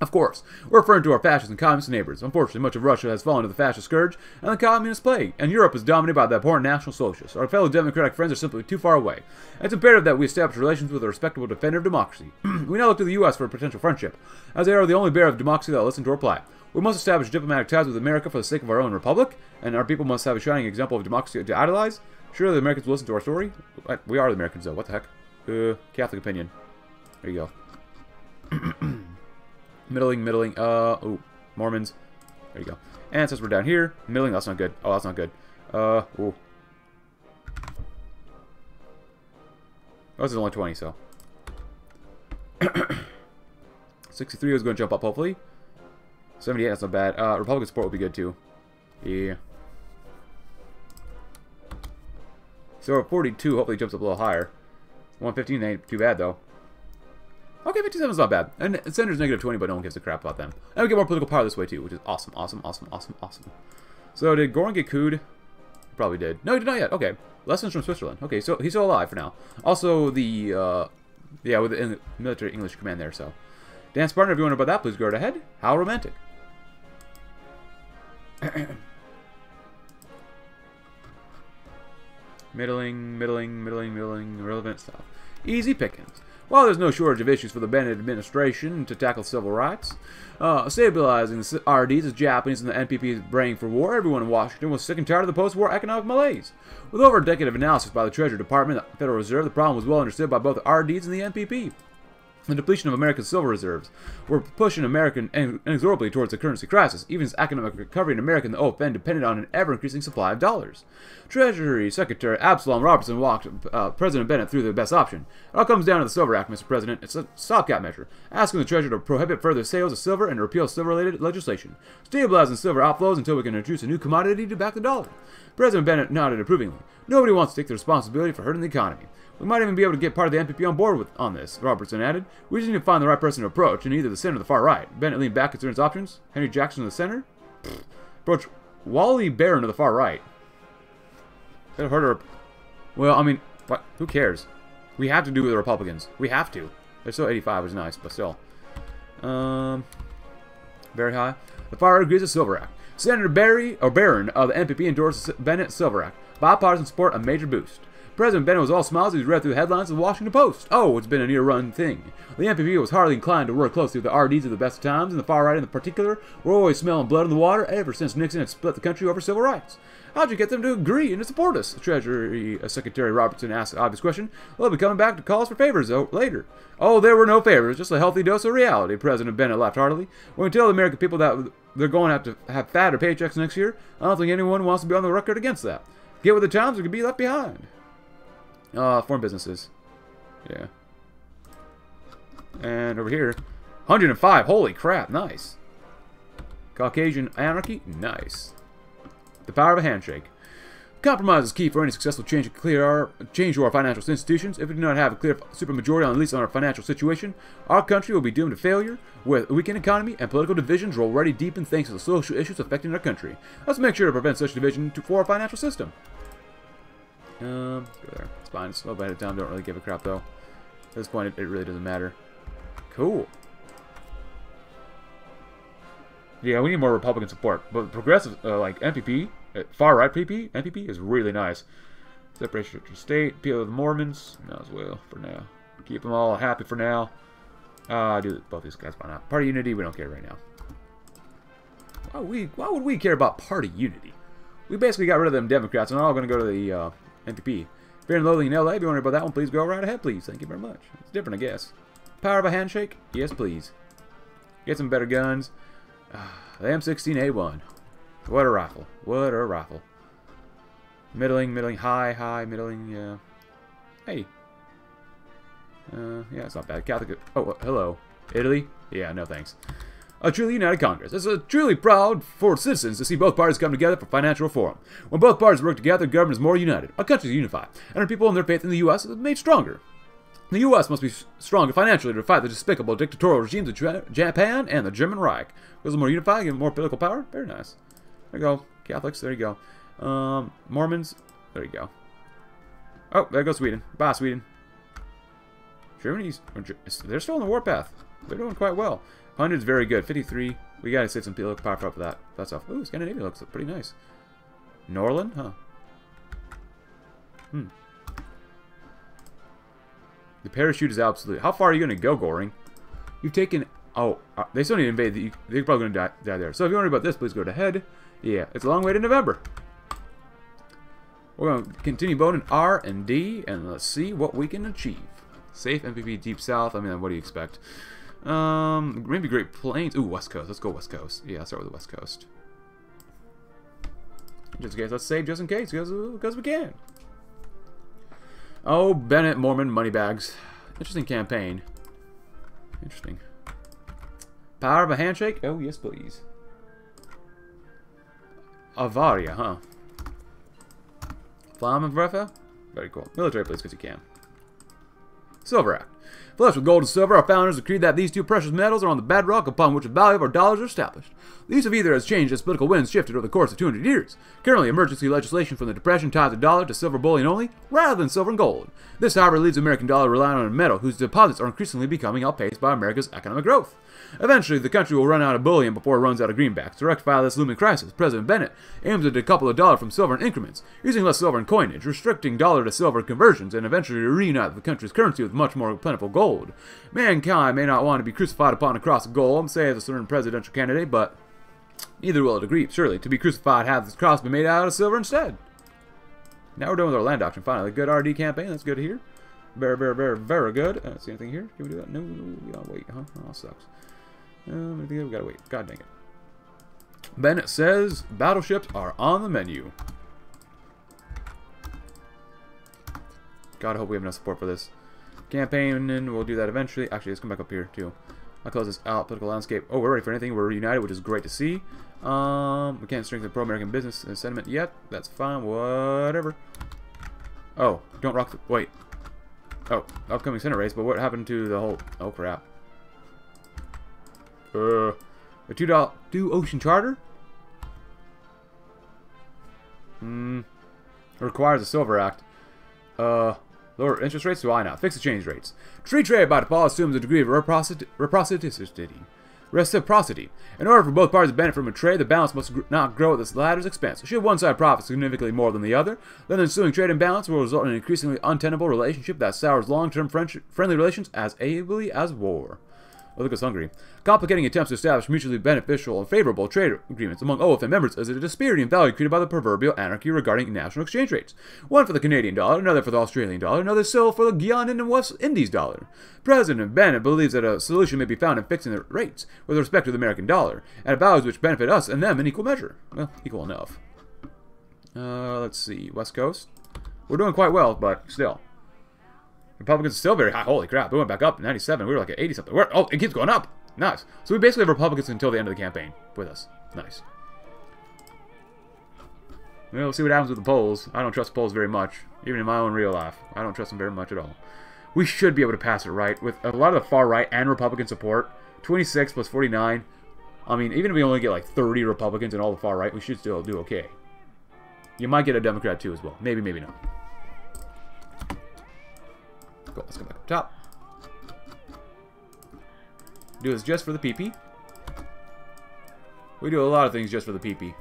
Of course, we're referring to our fascist and communist neighbors. Unfortunately, much of Russia has fallen to the fascist scourge and the communist plague, and Europe is dominated by the abhorrent national socialists. Our fellow democratic friends are simply too far away. It's imperative that we establish relations with a respectable defender of democracy. We now look to the U S for a potential friendship, as they are the only bearer of democracy that will listen to our plight. We must establish diplomatic ties with America for the sake of our own republic, and our people must have a shining example of democracy to idolize. Surely the Americans will listen to our story? We are the Americans, though. What the heck? Uh, Catholic opinion. There you go. Middling, middling, uh, oh, Mormons. There you go. And since we're down here, middling, that's not good. Oh, that's not good. Uh, oh. Oh, this is only twenty, so. sixty-three is going to jump up, hopefully. seventy-eight, that's not bad. Uh, Republican support would be good, too. Yeah. So, forty-two hopefully jumps up a little higher. one fifteen ain't too bad, though. Okay, fifty-seven is not bad. And Senator's negative twenty, but no one gives a crap about them. And we get more political power this way, too, which is awesome, awesome, awesome, awesome, awesome. So, did Goring get cooed? Probably did. No, he did not yet. Okay. Lessons from Switzerland. Okay, so he's still alive for now. Also, the, uh, yeah, with the military English command there, so. Dan Spartan, if you wonder about that, please go right ahead. How romantic. Middling, middling, middling, middling, relevant stuff. Easy pickings. While there's no shortage of issues for the Bennett administration to tackle civil rights, uh, stabilizing the R Ds as Japanese and the N P P braying for war, everyone in Washington was sick and tired of the post-war economic malaise. With over a decade of analysis by the Treasury Department and the Federal Reserve, the problem was well understood by both the R Ds and the N P P. The depletion of America's silver reserves were pushing America inexorably towards the currency crisis, even as economic recovery in America and the O F N depended on an ever-increasing supply of dollars. Treasury Secretary Absalom Robertson walked uh, President Bennett through the best option. It all comes down to the Silver Act, Mister President. It's a stopgap measure, asking the Treasury to prohibit further sales of silver and to repeal silver-related legislation, stabilizing silver outflows until we can introduce a new commodity to back the dollar. President Bennett nodded approvingly. Nobody wants to take the responsibility for hurting the economy. We might even be able to get part of the N P P on board with on this, Robertson added. We just need to find the right person to approach, in either the center or the far right. Bennett leaned back considering his options. Henry Jackson in the center? Pfft. Approach Wally Barron to the far right. Could have heard her. Well, I mean, what? Who cares? We have to do with the Republicans. We have to. They're still eighty-five, which is nice, but still. Um, very high. The far right agrees with Silver Act. Senator Barry, or Barron of the N P P endorsed the Bennett Silver Act. Bipartisan support, a major boost. President Bennett was all smiles as he read through the headlines of the Washington Post. Oh, it's been a near-run thing. The N P P was hardly inclined to work closely with the R Ds of the best of times, and the far right in particular were always smelling blood in the water ever since Nixon had split the country over civil rights. How'd you get them to agree and to support us? Treasury Secretary Robertson asked the obvious question. They'll be coming back to call us for favors though, later. Oh, there were no favors, just a healthy dose of reality, President Bennett laughed heartily. When we tell the American people that they're going to have to have fatter paychecks next year, I don't think anyone wants to be on the record against that. Get with the times or could be left behind. Uh, foreign businesses. Yeah. And over here, one hundred five. Holy crap, nice. Caucasian anarchy, nice. The power of a handshake. Compromise is key for any successful change to, clear our, change to our financial institutions. If we do not have a clear supermajority on at least on our financial situation, our country will be doomed to failure, with a weakened economy and political divisions will already deepen thanks to the social issues affecting our country. Let's make sure to prevent such division to, for our financial system. Um, let's go there. It's fine. It's a little bit of time. Don't really give a crap, though. At this point, it, it really doesn't matter. Cool. Yeah, we need more Republican support. But progressive, uh, like M P P, uh, far-right P P, M P P is really nice. Separation of state, appeal of the Mormons. Might as well for now. Keep them all happy for now. Uh, do both these guys by now. Party unity, we don't care right now. Why would we, why would we care about party unity? We basically got rid of them Democrats, and they're all going to go to the, uh, M P P. Fear and Loathing in L A, if you wonder about that one, please go right ahead, please. Thank you very much. It's different, I guess. Power of a handshake? Yes, please. Get some better guns. Uh, the M sixteen A one. What a rifle. What a rifle. Middling, middling, high, high, middling, yeah. Hey. Uh, yeah, it's not bad. Catholic... Oh, hello. Italy? Yeah, no thanks. A truly united Congress. It's a truly proud for citizens to see both parties come together for financial reform. When both parties work together, government is more united. Our country is unified, and our people and their faith in the U S is made stronger. The U S must be stronger financially to fight the despicable dictatorial regimes of Japan and the German Reich. Because more unified, give more political power. Very nice. There you go. Catholics, there you go. Um, Mormons, there you go. Oh, there goes Sweden. Bye, Sweden. Germany's... They're still on the warpath. They're doing quite well. one hundred's very good. fifty-three. We gotta save some power up for that. That's off. Ooh, Scandinavia looks pretty nice. Norland? Huh. Hmm. The parachute is absolute. How far are you gonna go, Goring? You've taken... Oh, uh, they still need to invade. The, they're probably gonna die, die there. So if you're wondering about this, please go to head. Yeah, it's a long way to November. We're gonna continue voting R and D, and let's see what we can achieve. Safe M P P Deep South. I mean, what do you expect? Um, maybe Great Plains. Ooh, West Coast. Let's go West Coast. Yeah, I'll start with the West Coast. Just in case. Let's save just in case, because because we can. Oh, Bennett, Mormon, Moneybags. Interesting campaign. Interesting. Power of a handshake? Oh, yes, please. Avaria, huh? Flammenwerfer? Very cool. Military, please, because you can. Silver Act. Flush with gold and silver, our founders decreed that these two precious metals are on the bedrock upon which the value of our dollars are established. The use of either has changed as political winds shifted over the course of two hundred years. Currently, emergency legislation from the Depression ties the dollar to silver bullion only, rather than silver and gold. This, however, leaves the American dollar relying on a metal whose deposits are increasingly becoming outpaced by America's economic growth. Eventually, the country will run out of bullion before it runs out of greenbacks. To rectify this looming crisis, President Bennett aims to decouple the dollar from silver in increments, using less silver in coinage, restricting dollar to silver conversions, and eventually reunite the country's currency with much more plentiful gold. Mankind may not want to be crucified upon a cross of gold, say as a certain presidential candidate, but neither will it agree, surely, to be crucified, have this cross be made out of silver instead. Now we're done with our land doctrine, finally. Good R D campaign, that's good here. Very, very, very, very good. Uh, see anything here? Can we do that? No, we gotta wait, huh? Oh, sucks. Um, we gotta wait. God dang it. Bennett says battleships are on the menu. God, I hope we have enough support for this campaign, and we'll do that eventually. Actually, let's come back up here, too. I'll close this out. Political landscape. Oh, we're ready for anything. We're reunited, which is great to see. Um, we can't strengthen pro-American business and sentiment yet. That's fine. Whatever. Oh, don't rock the... Wait. Oh, upcoming Senate race, but what happened to the whole... Oh, crap. Uh, a two dollar Two Ocean Charter? Hmm. It requires a Silver Act. Uh... Lower interest rates? Why not? Fix exchange rates. Free trade by default assumes a degree of reciprocity. Reciprocity. In order for both parties to benefit from a trade, the balance must gr not grow at this latter's expense. Should one side profit significantly more than the other, then the ensuing trade imbalance will result in an increasingly untenable relationship that sours long-term friendly relations as ably as war. Oh, look, it's Hungary. Complicating attempts to establish mutually beneficial and favorable trade agreements among O F N members is a disparity in value created by the proverbial anarchy regarding national exchange rates. One for the Canadian dollar, another for the Australian dollar, another still for the Guianan and West Indies dollar. President Bennett believes that a solution may be found in fixing the rates with respect to the American dollar, at values which benefit us and them in equal measure. Well, equal enough. Uh, let's see. West Coast. We're doing quite well, but still. Republicans are still very high. Holy crap. We went back up in ninety-seven. We were like at eighty-something. Oh, it keeps going up. Nice. So we basically have Republicans until the end of the campaign with us. Nice. We'll see what happens with the polls. I don't trust polls very much. Even in my own real life. I don't trust them very much at all. We should be able to pass it right. With a lot of the far right and Republican support. twenty-six plus forty-nine. I mean, even if we only get like thirty Republicans and all the far right, we should still do okay. You might get a Democrat too as well. Maybe, maybe not. Cool, let's go back up top. Do this just for the P P. We do a lot of things just for the P P.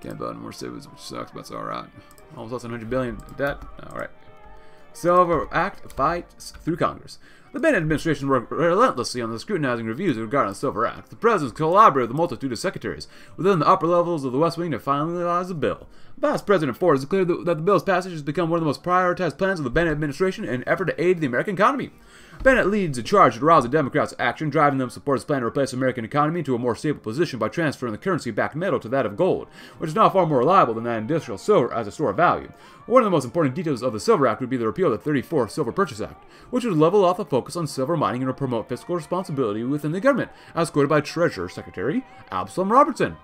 Can't buy more savings, which sucks, but it's alright. Almost lost one hundred billion debt. Alright. Silver Act fights through Congress. The Bennett administration worked relentlessly on the scrutinizing reviews regarding the Silver Act. The President collaborated with a multitude of secretaries within the upper levels of the West Wing to finalize the bill. Vice President Ford has declared that the bill's passage has become one of the most prioritized plans of the Bennett administration in an effort to aid the American economy. Bennett leads the charge to rouse the Democrats' action, driving them to support his plan to replace the American economy to a more stable position by transferring the currency-backed metal to that of gold, which is now far more reliable than that industrial silver as a store of value. One of the most important details of the Silver Act would be the repeal of the thirty-fourth Silver Purchase Act, which would level off the focus on silver mining and promote fiscal responsibility within the government, as quoted by Treasurer Secretary Absalom Robertson.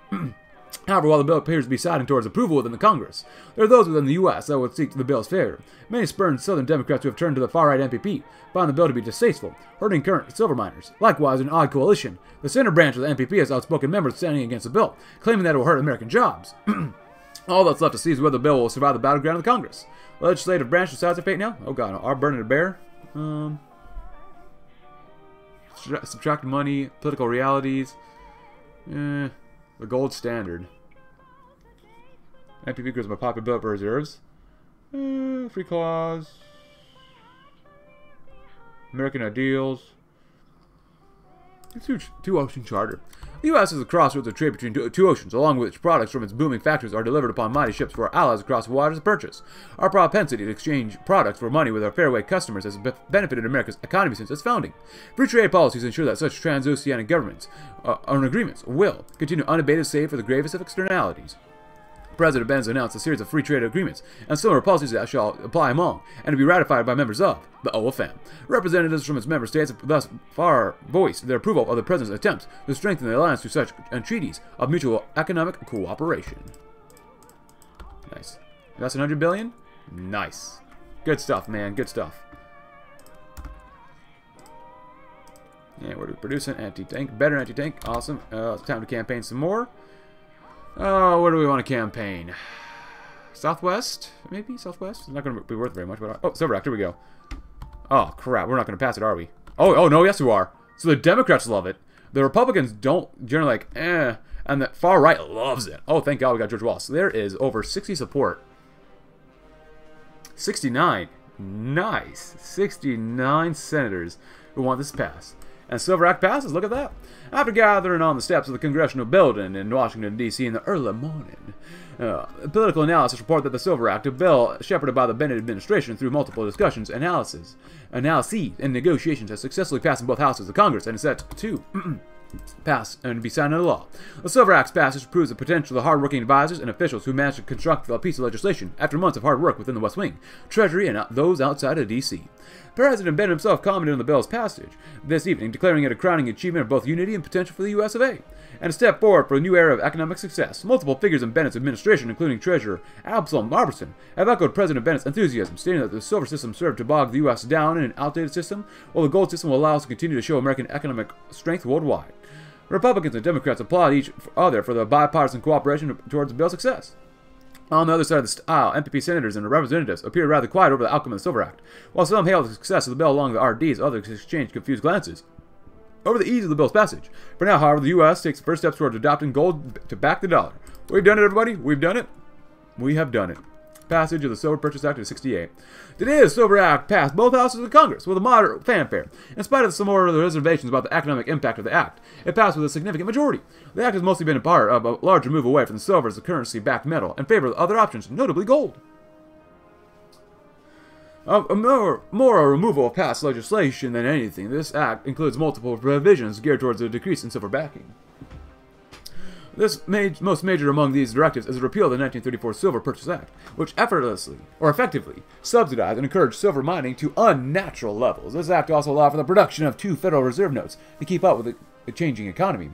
However, while the bill appears to be siding towards approval within the Congress, there are those within the U S that would seek the bill's favor. Many spurned Southern Democrats who have turned to the far-right M P P, find the bill to be distasteful, hurting current silver miners. Likewise, an odd coalition. The center branch of the M P P has outspoken members standing against the bill, claiming that it will hurt American jobs. All that's left to see is whether the bill will survive the battleground of the Congress. The legislative branch decides their fate now. Oh god, are burning a bear? Um, subtract money, political realities. Eh, the gold standard. M P P grows by popular bill for reserves. Eh, free clause. American ideals. Two Ocean Charter. The U S is the crossroads of trade between two, two oceans, along with which products from its booming factories are delivered upon mighty ships for our allies across the waters to purchase. Our propensity to exchange products for money with our fairway customers has be benefited America's economy since its founding. Free trade policies ensure that such transoceanic governments uh, on agreements will continue unabated save for the gravest of externalities. President Benz announced a series of free trade agreements and similar policies that shall apply among and to be ratified by members of the O F N. Representatives from its member states have thus far voiced their approval of the President's attempts to strengthen the alliance through such entreaties of mutual economic cooperation. Nice. That's one hundred billion dollars? Nice. Good stuff, man. Good stuff. And we're producing anti-tank. Better anti-tank. Awesome. Uh, it's time to campaign some more. Oh, where do we want to campaign? Southwest? Maybe? Southwest? It's not going to be worth very much. But I, oh, Silver Act. Here we go. Oh, crap. We're not going to pass it, are we? Oh, oh no. Yes, we are. So the Democrats love it. The Republicans don't. Generally like, eh. And the far right loves it. Oh, thank God we got George Wallace. So there is over sixty support. sixty-nine. Nice. sixty-nine senators who want this passed. And Silver Act passes, look at that. After gathering on the steps of the Congressional Building in Washington, D C in the early morning, uh, political analysis report that the Silver Act, a bill shepherded by the Bennett administration through multiple discussions, analysis, analyses, and negotiations, has successfully passed in both houses of Congress and is set to pass and be signed into law. The Silver Act's passage proves the potential of the hard-working advisors and officials who managed to construct the piece of legislation after months of hard work within the West Wing, Treasury, and those outside of D C President Bennett himself commented on the bill's passage this evening, declaring it a crowning achievement of both unity and potential for the U S of A, and a step forward for a new era of economic success. Multiple figures in Bennett's administration, including Treasurer Absalom Robertson, have echoed President Bennett's enthusiasm, stating that the silver system served to bog the U S down in an outdated system, while the gold system will allow us to continue to show American economic strength worldwide. Republicans and Democrats applaud each other for their bipartisan cooperation towards the bill's success. On the other side of the aisle, M P P senators and representatives appear rather quiet over the outcome of the Silver Act. While some hail the success of the bill along the R Ds, others exchange confused glances over the ease of the bill's passage. For now, however, the U S takes the first steps towards adopting gold to back the dollar. We've done it, everybody. We've done it. We have done it. Passage of the Silver Purchase Act of sixty-eight. Today, the Silver Act passed both houses of Congress with a moderate fanfare. In spite of some more of the reservations about the economic impact of the act, it passed with a significant majority. The act has mostly been a part of a larger move away from the silver as a currency-backed metal in favor of other options, notably gold. Of more, more a removal of past legislation than anything, this act includes multiple provisions geared towards a decrease in silver backing. This made, most major among these directives is a repeal of the nineteen thirty-four Silver Purchase Act, which effortlessly, or effectively, subsidized and encouraged silver mining to unnatural levels. This act also allowed for the production of two Federal Reserve notes to keep up with the, the changing economy.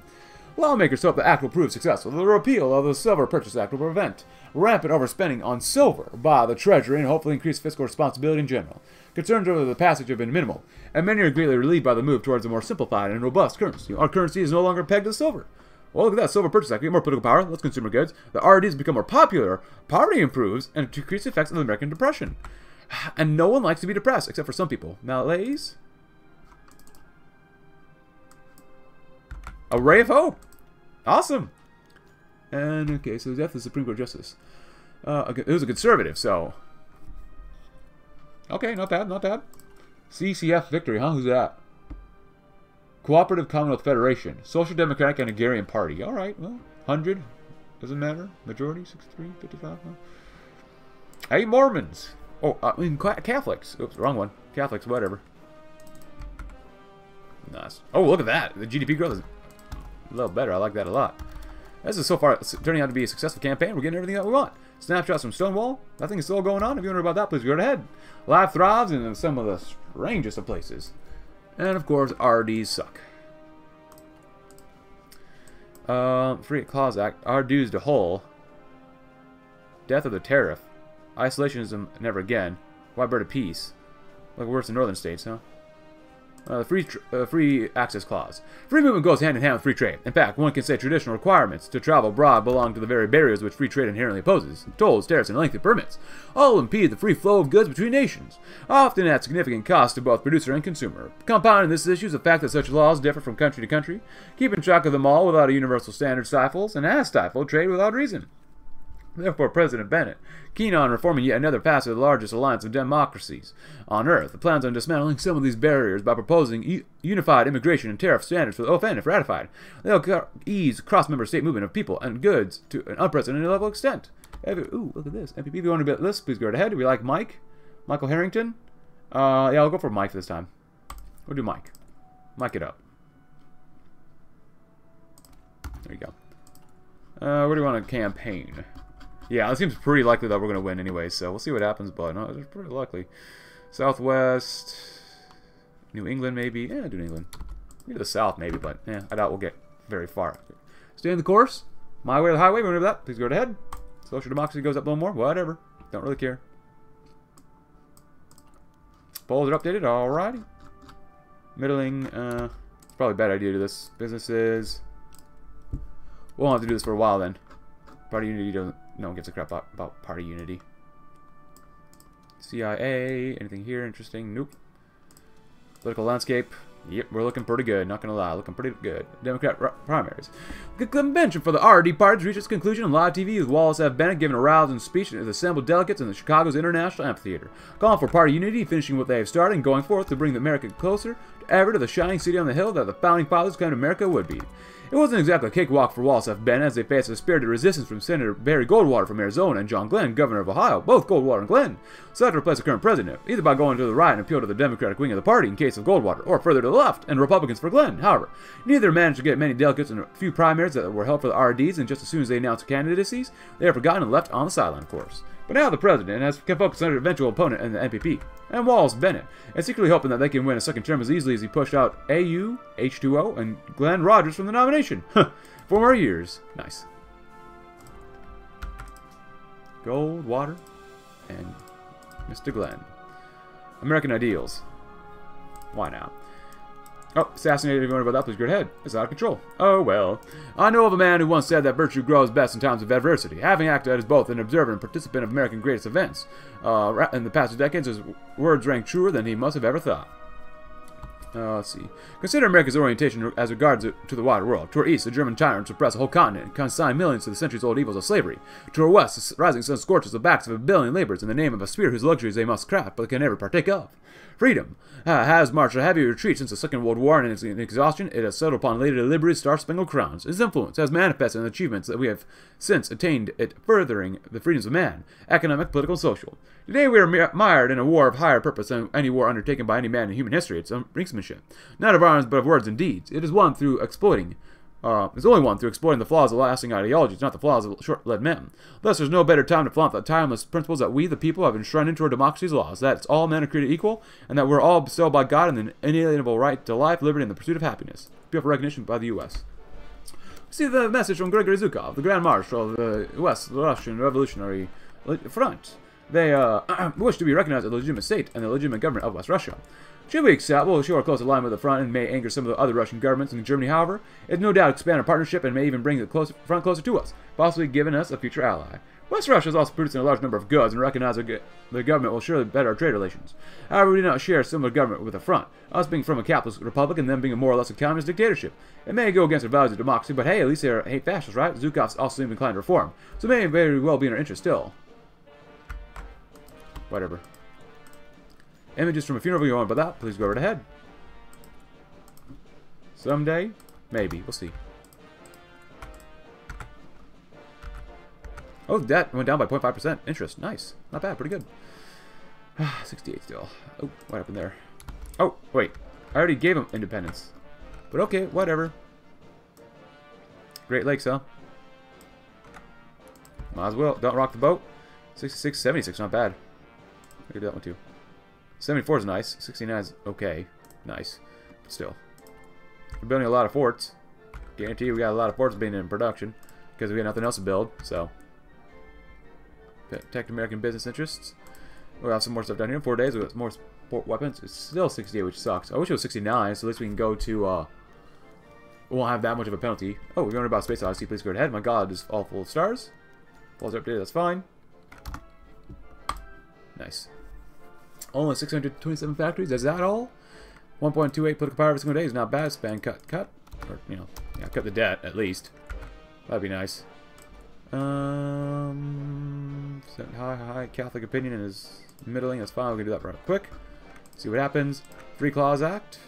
Lawmakers hope the act will prove successful. The repeal of the Silver Purchase Act will prevent rampant overspending on silver by the Treasury and hopefully increase fiscal responsibility in general. Concerns over the passage have been minimal, and many are greatly relieved by the move towards a more simplified and robust currency. Our currency is no longer pegged to silver. Well, look at that. Silver Purchase Act. We get more political power. Less consumer goods. The R Ds become more popular. Poverty improves. And decreased effects of the American Depression. And no one likes to be depressed, except for some people. Malaise. A ray of hope. Awesome. And, okay, so death is Supreme Court Justice. Uh, okay, it was a conservative, so. Okay, not bad, not bad. C C F victory, huh? Who's that? Cooperative Commonwealth Federation, Social Democratic and Hungarian Party. All right, well, one hundred, doesn't matter. Majority, sixty-three, fifty-five. No. Hey, Mormons. Oh, I mean, Catholics. Oops, wrong one. Catholics, whatever. Nice. Oh, look at that. The G D P growth is a little better. I like that a lot. This is so far turning out to be a successful campaign. We're getting everything that we want. Snapshots from Stonewall. Nothing is still going on. If you wonder about that, please go ahead. Life thrives in some of the strangest of places. And of course, R Ds suck. Uh, Free Clause Act, our dues to Hull. Death of the tariff. Isolationism, never again. Why bird of peace? Look worse in northern states, huh? Uh, free tr uh, free access clause. Free movement goes hand in hand with free trade. In fact, one can say traditional requirements to travel abroad belong to the very barriers which free trade inherently opposes: tolls, tariffs, and lengthy permits. All impede the free flow of goods between nations, often at significant cost to both producer and consumer. Compounding this issue is the fact that such laws differ from country to country. Keeping track of them all without a universal standard stifles and has stifled trade without reason. Therefore, President Bennett, keen on reforming yet another pass of the largest alliance of democracies on Earth, plans on dismantling some of these barriers by proposing e unified immigration and tariff standards for the O F N if ratified. They'll ease cross-member state movement of people and goods to an unprecedented level extent. Every Ooh, look at this. M P P, if you want to be at this, please go right ahead. Do we like Mike? Michael Harrington? Uh, yeah, I'll go for Mike this time. We'll do Mike. Mike it up. There you go. Uh, where do you want to campaign? Yeah, it seems pretty likely that we're going to win anyway, so we'll see what happens, but no, it's pretty likely. Southwest, New England maybe. Yeah, New England. Maybe the South maybe, but yeah, I doubt we'll get very far. Stay in the course. My way or the highway, remember that. Please go ahead. Social democracy goes up a little more. Whatever. Don't really care. Polls are updated. Alrighty. Middling. Uh, it's probably a bad idea to do this. Businesses. We'll have to do this for a while then. Party unity doesn't... No one gives a crap about, about party unity. C I A, anything here interesting? Nope. Political landscape. Yep, we're looking pretty good, not gonna lie. Looking pretty good. Democrat primaries. The convention for the R D parties reached its conclusion on live T V with Wallace F. Bennett giving a rousing speech to the assembled delegates in the Chicago's International Amphitheater, calling for party unity, finishing what they have started, and going forth to bring the America closer ever to the shining city on the hill that the founding fathers claimed America would be. It wasn't exactly a cakewalk for Wallace F. Bennett as they faced a spirited resistance from Senator Barry Goldwater from Arizona and John Glenn, governor of Ohio, both Goldwater and Glenn, sought to replace the current president, either by going to the right and appeal to the Democratic wing of the party in case of Goldwater, or further to the left and Republicans for Glenn. However, neither managed to get many delegates in a few primaries that were held for the R Ds, and just as soon as they announced candidacies, they were forgotten and left on the sideline course. But now the president has focused on their eventual opponent in the M P P, and Wallace Bennett, and secretly hoping that they can win a second term as easily as he pushed out A U, H two O, and Glenn Rogers from the nomination. Huh. Four more years. Nice. Goldwater and Mister Glenn. American ideals. Why now? Oh, assassinated. If you wonder about that, please go ahead. It's out of control. Oh, well. I know of a man who once said that virtue grows best in times of adversity, having acted as both an observer and participant of American greatest events. Uh, in the past two decades, his words rang truer than he must have ever thought. Uh, let's see. Consider America's orientation as regards to the wider world. To our east, the German tyrants suppress a whole continent and consign millions to the centuries-old evils of slavery. To our west, the rising sun scorches the backs of a billion laborers in the name of a sphere whose luxuries they must craft but can never partake of. Freedom uh, has marched a heavy retreat since the Second World War, and in its exhaustion, it has settled upon Lady Liberty's star-spangled crowns. Its influence has manifested in the achievements that we have since attained it furthering the freedoms of man, economic, political, and social. Today we are mired in a war of higher purpose than any war undertaken by any man in human history. It's brinksmanship, not of arms, but of words and deeds. It is won through exploiting. Uh, it's only won through exploiting the flaws of lasting ideologies, not the flaws of short-lived men. Thus, there's no better time to flaunt the timeless principles that we, the people, have enshrined into our democracy's laws, that all men are created equal, and that we're all bestowed by God in the inalienable right to life, liberty, and the pursuit of happiness. Beautiful recognition by the U S See the message from Gregory Zhukov, the Grand Marshal of the West Russian Revolutionary Front. They uh, wish to be recognized as a legitimate state and the legitimate government of West Russia. Should we accept, we'll show our close alignment with the front and may anger some of the other Russian governments in Germany, however. It no doubt expand our partnership and may even bring the close, front closer to us, possibly giving us a future ally. West Russia is also producing a large number of goods and recognize the government will surely better our trade relations. However, we do not share a similar government with the front, us being from a capitalist republic and them being a more or less a communist dictatorship. It may go against our values of democracy, but hey, at least they hate fascists, right? Zhukov's also seemed inclined to reform, so it may very well be in our interest still. Whatever. Images from a funeral, you want about that? Please go right ahead. Someday? Maybe. We'll see. Oh, that went down by zero point five percent. Interest. Nice. Not bad. Pretty good. sixty-eight still. Oh, what happened there? Oh, wait. I already gave him independence. But okay, whatever. Great Lakes, huh? Might as well. Don't rock the boat. sixty-six, seventy-six. Not bad. I could do that one too. seventy-four is nice. sixty-nine is okay. Nice. But still. We're building a lot of forts. Guarantee we got a lot of forts being in production. Because we got nothing else to build. So. Protect American business interests. We have some more stuff down here in four days. We got more support weapons. It's still sixty-eight, which sucks. I wish it was sixty-nine, so at least we can go to, uh... we won't have that much of a penalty. Oh, we're going about Space Odyssey. Please go ahead. My god, it's all full of stars. Falls are updated. That's fine. Nice. Only six hundred twenty-seven factories. Is that all? one point two eight political power every single day is not bad. Span cut, cut. Or, you know, yeah, cut the debt, at least. That'd be nice. Um, high, high Catholic opinion is middling. That's fine. We can do that right quick. See what happens. Free Clause Act.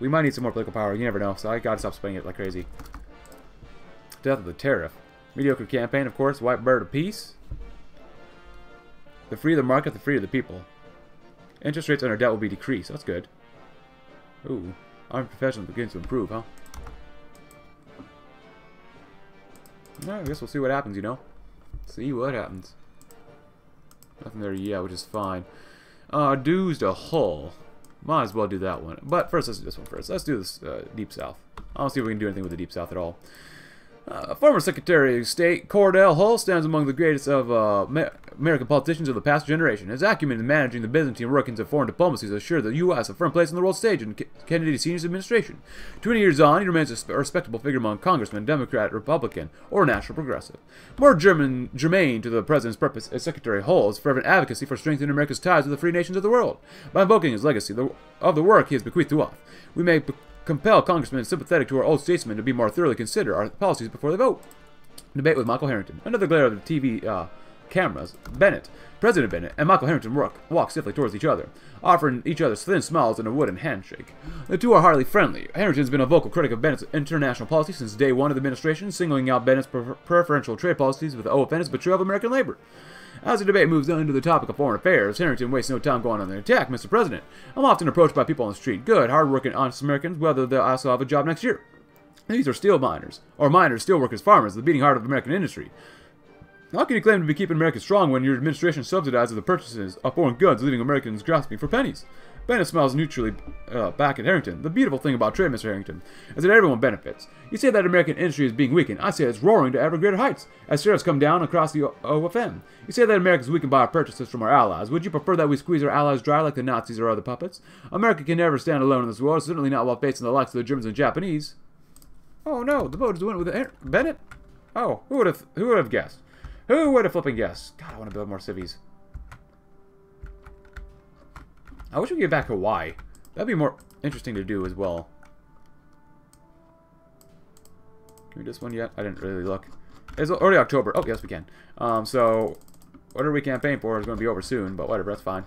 We might need some more political power. You never know. So I gotta stop spending it like crazy. Death of the tariff. Mediocre campaign, of course. White bird of peace. The free of the market, the free of the people. Interest rates on our debt will be decreased. That's good. Ooh. Armed professionals begin to improve, huh? Alright, I guess we'll see what happens, you know. See what happens. Nothing there yet, which is fine. Uh, dues to Hull. Might as well do that one. But first, let's do this one first. Let's do this uh, Deep South. I don't see if we can do anything with the Deep South at all. Uh, former Secretary of State Cordell Hull stands among the greatest of uh, American politicians of the past generation. His acumen in managing the Byzantine workings of foreign diplomacy has assured the U S a firm place on the world stage in Kennedy's senior administration. Twenty years on, he remains a respectable figure among congressmen, Democrat, Republican, or national progressive. More German, germane to the president's purpose is Secretary Hull's fervent advocacy for strengthening America's ties with the free nations of the world. By invoking his legacy of the work he has bequeathed to us, we may compel congressmen sympathetic to our old statesmen to be more thoroughly consider our policies before they vote. Debate with Michael Harrington. Another glare of the T V uh, cameras. Bennett, President Bennett, and Michael Harrington walk, walk stiffly towards each other, offering each other thin smiles and a wooden handshake. The two are hardly friendly. Harrington's been a vocal critic of Bennett's international policy since day one of the administration, singling out Bennett's prefer preferential trade policies with the O F N as betrayal of American labor. As the debate moves on into the topic of foreign affairs, Harrington wastes no time going on the attack. Mister President, I'm often approached by people on the street, good, hard-working, honest Americans, whether they'll also have a job next year. These are steel miners, or miners, steel workers, farmers, the beating heart of American industry. How can you claim to be keeping America strong when your administration subsidizes the purchases of foreign goods, leaving Americans grasping for pennies? Bennett smiles neutrally uh, back at Harrington. The beautiful thing about trade, Mister Harrington, is that everyone benefits. You say that American industry is being weakened. I say it's roaring to ever greater heights as tariffs come down across the O F N. You say that America is weakened by our purchases from our allies. Would you prefer that we squeeze our allies dry like the Nazis or other puppets? America can never stand alone in this war, certainly not while facing the likes of the Germans and Japanese. Oh no, the voters went with Bennett? Oh, who would have who would have guessed? Who would have flipping guessed? God, I want to build more cities. I wish we could get back to Hawaii. That'd be more interesting to do as well. Can we do this one yet? I didn't really look. It's already October. Oh, yes, we can. Um, so, whatever we campaign for is going to be over soon, but whatever, that's fine.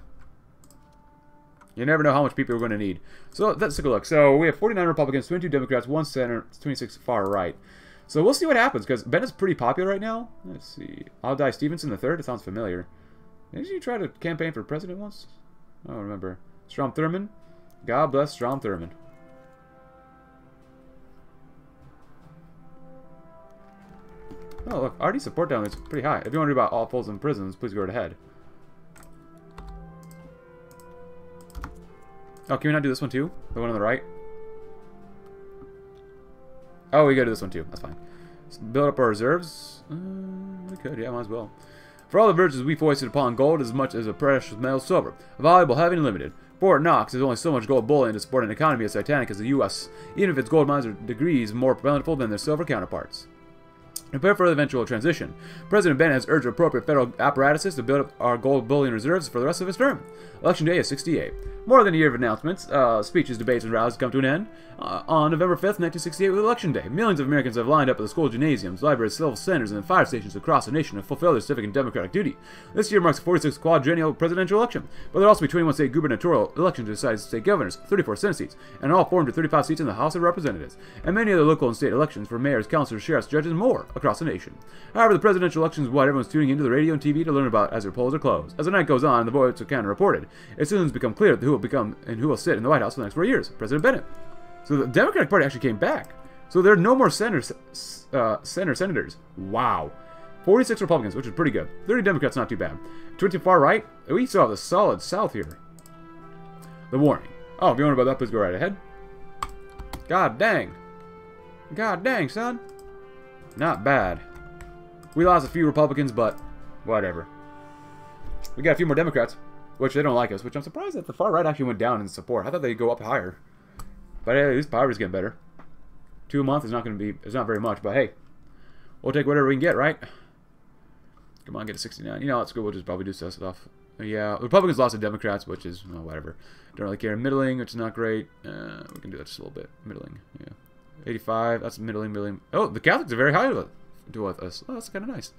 You never know how much people we're going to need. So, let's take a look. So, we have forty-nine Republicans, twenty-two Democrats, one Senator, twenty-six far right. So, we'll see what happens, because Bennett's pretty popular right now. Let's see. Adlai Stevenson the third? It sounds familiar. Didn't you try to campaign for president once? I don't remember. Strom Thurmond? God bless Strom Thurmond. Oh, look. R D support down there is pretty high. If you want to read about all polls in prisons, please go right ahead. Oh, can we not do this one too? The one on the right? Oh, we gotta do this one too. That's fine. Let's build up our reserves. Uh, we could. Yeah, might as well. For all the virtues we foisted upon gold as much as a precious metal silver, valuable, heavy, and limited. Fort Knox is only so much gold bullion to support an economy as titanic as the U S, even if its gold mines are degrees more plentiful than their silver counterparts. Prepare for the eventual transition. President Bennett has urged appropriate federal apparatuses to build up our gold bullion reserves for the rest of his term. Election day is sixty-eight. More than a year of announcements, uh, speeches, debates, and rallies come to an end. Uh, on November fifth, nineteen sixty-eight, with Election Day, millions of Americans have lined up at the school gymnasiums, libraries, civil centers, and fire stations across the nation to fulfill their civic and democratic duty. This year marks the forty-sixth quadrennial presidential election, but there will also be twenty-one state gubernatorial elections to decide state governors, thirty-four Senate seats, and all four hundred thirty-five seats in the House of Representatives, and many other local and state elections for mayors, councilors, sheriffs, judges, and more across the nation. However, the presidential election is what everyone's tuning into the radio and T V to learn about as their polls are closed. As the night goes on, the votes are counter-reported. It soon has become clear who will become and who will sit in the White House for the next four years. President Bennett. So the Democratic Party actually came back. So there are no more senators. Uh, senator senators. Wow. forty-six Republicans, which is pretty good. thirty Democrats, not too bad. twenty far right. We still have the solid South here. The warning. Oh, if you want to know about that, please go right ahead. God dang. God dang, son. Not bad. We lost a few Republicans, but whatever. We got a few more Democrats, which they don't like us, which I'm surprised that the far right actually went down in support. I thought they'd go up higher. But hey, this poverty's getting better. Two a month is not going to be, it's not very much, but hey, we'll take whatever we can get, right? Come on, get to sixty-nine. You know, it's good. We'll just probably do stuff off. Yeah, Republicans lost to Democrats, which is, well, whatever. Don't really care. Middling, which is not great. Uh, we can do that just a little bit. Middling, yeah. eighty-five, that's middling, middling. Oh, the Catholics are very high with us. Oh, that's kind of nice.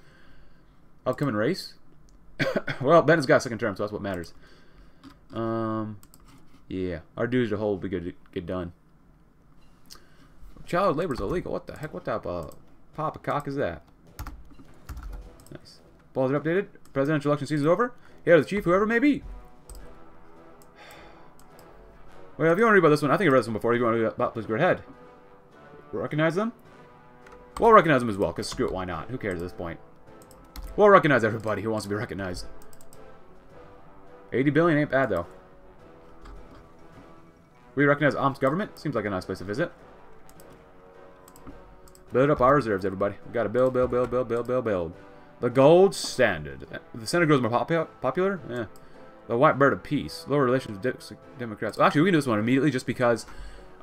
Upcoming race? Well, Bennett's got a second term, so that's what matters. Um, yeah, our dues to hold will be good to get done. Child labor's illegal. What the heck? What type of pop a cock is that? Nice. Polls are updated. Presidential election season's over. Hail to the chief, whoever it may be. Well, if you want to read about this one, I think I read this one before. If you want to read about, please go ahead. Recognize them? We'll recognize them as well, because screw it, why not? Who cares at this point? We'll recognize everybody who wants to be recognized. eighty billion ain't bad, though. We recognize Omsk government. Seems like a nice place to visit. Build up our reserves, everybody. We've got to build, build, build, build, build, build, build. The gold standard. The Senate grows more popu popular. Yeah. The white bird of peace. Lower relations with de Democrats. Well, actually, we can do this one immediately just because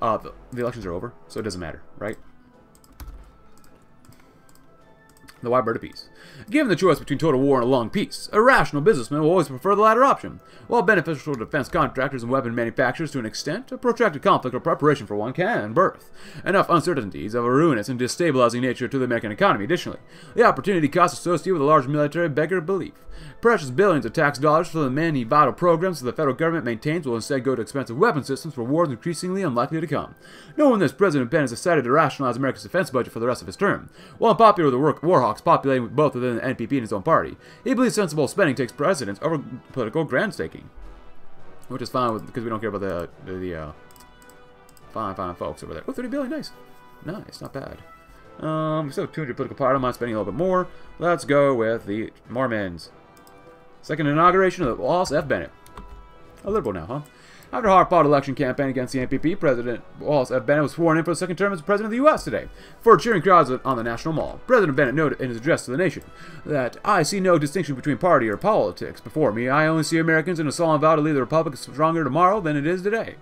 uh, the, the elections are over, so it doesn't matter, right? The white bird of peace. Given the choice between total war and a long peace, a rational businessman will always prefer the latter option. While beneficial to defense contractors and weapon manufacturers to an extent, a protracted conflict or preparation for one can birth enough uncertainties of a ruinous and destabilizing nature to the American economy. Additionally, the opportunity costs associated with a large military beggar belief. Precious billions of tax dollars for the many vital programs that the federal government maintains will instead go to expensive weapon systems for wars increasingly unlikely to come. Knowing this, President Bennett has decided to rationalize America's defense budget for the rest of his term. While unpopular with the warhawks populating both within the N P P and his own party, he believes sensible spending takes precedence over political grandstaking, which is fine with, because we don't care about the the, the uh, fine fine folks over there. Oh, thirty billion, nice, nice, not bad. Um, so two hundred political party. I'm not spending a little bit more. Let's go with the Mormons. Second inauguration of the Wallace F. Bennett. A liberal now, huh? After a hard-fought election campaign against the N P P, President Wallace F. Bennett was sworn in for a second term as President of the U S today for cheering crowds on the National Mall. President Bennett noted in his address to the nation that, "I see no distinction between party or politics before me. I only see Americans in a solemn vow to leave the Republic stronger tomorrow than it is today."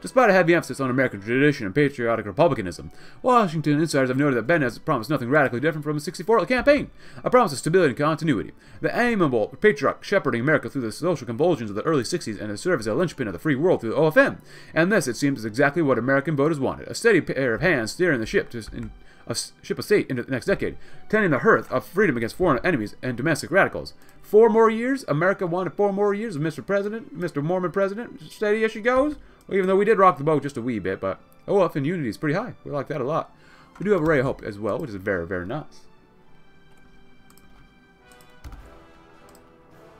Despite a heavy emphasis on American tradition and patriotic republicanism, Washington insiders have noted that Bennett has promised nothing radically different from his sixty-four campaign, a promise of stability and continuity. The amiable patriarch shepherding America through the social convulsions of the early sixties and his service as a linchpin of the free world through the O F N. And this, it seems, is exactly what American voters wanted, a steady pair of hands steering the ship to in, a ship of state into the next decade, tending the hearth of freedom against foreign enemies and domestic radicals. Four more years? America wanted four more years of Mister President, Mister Mormon President, steady as she goes? Well, even though we did rock the boat just a wee bit, but O F N unity is pretty high. We like that a lot. We do have a ray of hope as well, which is very, very nice.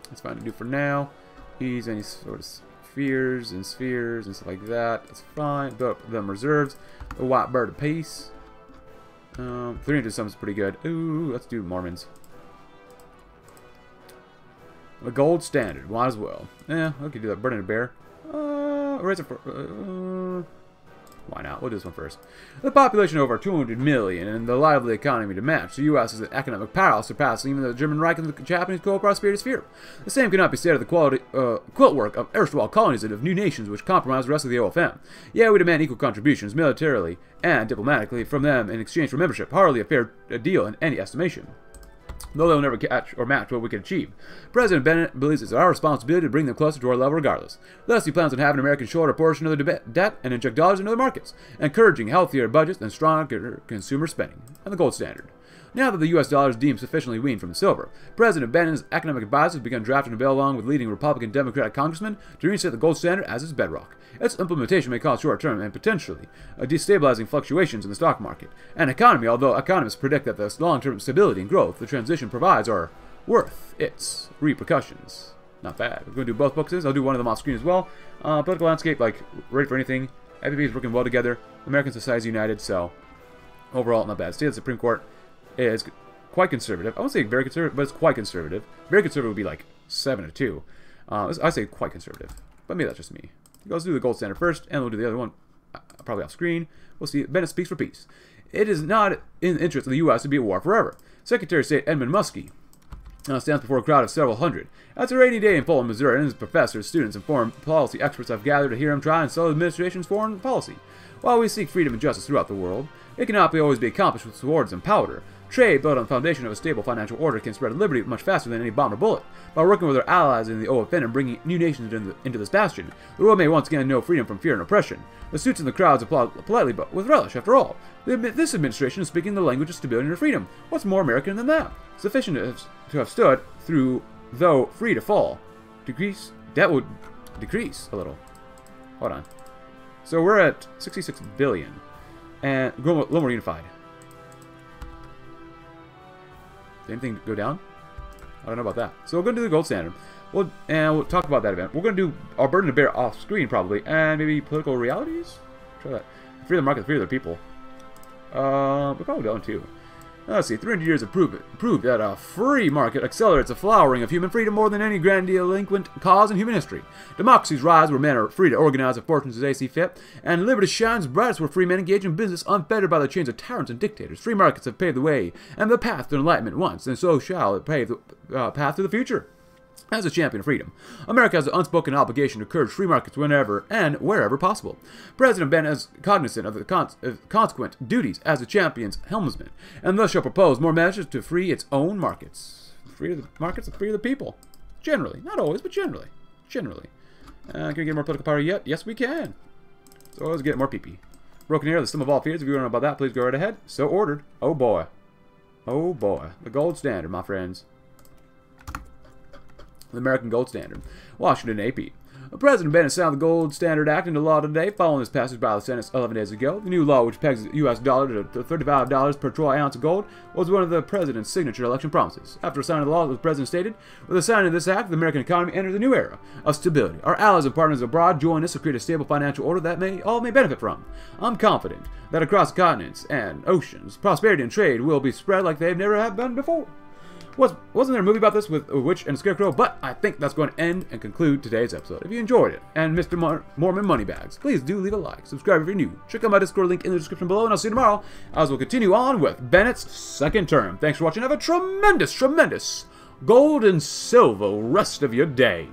That's fine to do for now. Ease any sort of spheres and spheres and stuff like that. That's fine. Build up them reserves. The white bird of peace. Um, three hundred something is pretty good. Ooh, let's do Mormons. The gold standard. Might as well. Yeah, we could do that. Bird and a bear. Uh, uh, why not? We'll do this one first. The population over two hundred million and the lively economy to match. The U S is an economic power surpassing even the German Reich and the Japanese coal prosperity sphere. The same cannot be said of the quality uh, quilt work of erstwhile colonies and of new nations which compromise the rest of the O F M. Yeah, we demand equal contributions militarily and diplomatically from them in exchange for membership. Hardly a fair deal in any estimation, though they'll never catch or match what we can achieve. President Bennett believes it's our responsibility to bring them closer to our level regardless. Thus, he plans on having Americans shoulder a portion of their debt and inject dollars into the markets, encouraging healthier budgets and stronger consumer spending, and the gold standard. Now that the U S dollar is deemed sufficiently weaned from silver, President Bennett's economic advisors began drafting a bill along with leading Republican Democratic congressmen to reset the gold standard as its bedrock. Its implementation may cause short-term and potentially destabilizing fluctuations in the stock market and economy, although economists predict that the long-term stability and growth the transition provides are worth its repercussions. Not bad. We're going to do both boxes. I'll do one of them off screen as well. Uh, political landscape, like, ready for anything. M P P is working well together. American society is united, so overall, not bad. State of the Supreme Court is quite conservative. I won't say very conservative, but it's quite conservative. Very conservative would be like seven to two. Uh, I say quite conservative, but maybe that's just me. Let's do the gold standard first, and we'll do the other one probably off screen. We'll see. Bennett speaks for peace. It is not in the interest of the U S to be at war forever. Secretary of State Edmund Muskie Uh, stands before a crowd of several hundred. That's a rainy day in Fulton, Missouri, and his professors, students, and foreign policy experts have gathered to hear him try and sell the administration's foreign policy. While we seek freedom and justice throughout the world, it cannot be always be accomplished with swords and powder. Trade, built on the foundation of a stable financial order, can spread liberty much faster than any bomb or bullet. By working with our allies in the O F N and bringing new nations into, the, into this bastion, the world may once again know freedom from fear and oppression. The suits and the crowds applaud politely but with relish, after all. The, this administration is speaking the language of stability and freedom. What's more American than that? Sufficient to have, to have stood through, though free to fall. Decrease? That would decrease a little. Hold on. So we're at sixty-six billion. And a little more unified. Did anything go down? I don't know about that. So we're going to do the gold standard. We'll, and we'll talk about that event. We're going to do our burden to bear off screen, probably. And maybe political realities? Try that. Free the market, free the people. Uh, we're probably going to. Now, let's see. three hundred years have proved, proved that a free market accelerates the flowering of human freedom more than any grandiloquent cause in human history. Democracies rise where men are free to organize their fortunes as they see fit, and liberty shines brightest where free men engage in business unfettered by the chains of tyrants and dictators. Free markets have paved the way and the path to enlightenment once, and so shall it pave the uh, path to the future. As a champion of freedom, America has an unspoken obligation to encourage free markets whenever and wherever possible. President Bennett is cognizant of the con of consequent duties as the champion's helmsman, and thus shall propose more measures to free its own markets. Free the markets and free the people. Generally. Not always, but generally. Generally. Uh, can we get more political power yet? Yes, we can. So let's get more P P. Broken Hill, the sum of all fears. If you don't know about that, please go right ahead. So ordered. Oh boy. Oh boy. The gold standard, my friends. The American Gold Standard. Washington, A P. President Bennett signed the Gold Standard Act into law today, following its passage by the Senate eleven days ago. The new law, which pegs the U S dollar to thirty-five dollars per troy ounce of gold, was one of the president's signature election promises. After signing the law, the president stated, "With the signing of this act, the American economy enters a new era of stability. Our allies and partners abroad join us to create a stable financial order that may all may benefit from. I'm confident that across continents and oceans, prosperity and trade will be spread like they never have been before." Was, wasn't there a movie about this with a witch and a scarecrow? But I think that's going to end and conclude today's episode. If you enjoyed it, and Mister Mor Mormon Moneybags, please do leave a like, subscribe if you're new, check out my Discord link in the description below, and I'll see you tomorrow as we'll continue on with Bennett's second term. Thanks for watching. Have a tremendous, tremendous gold and silver rest of your day.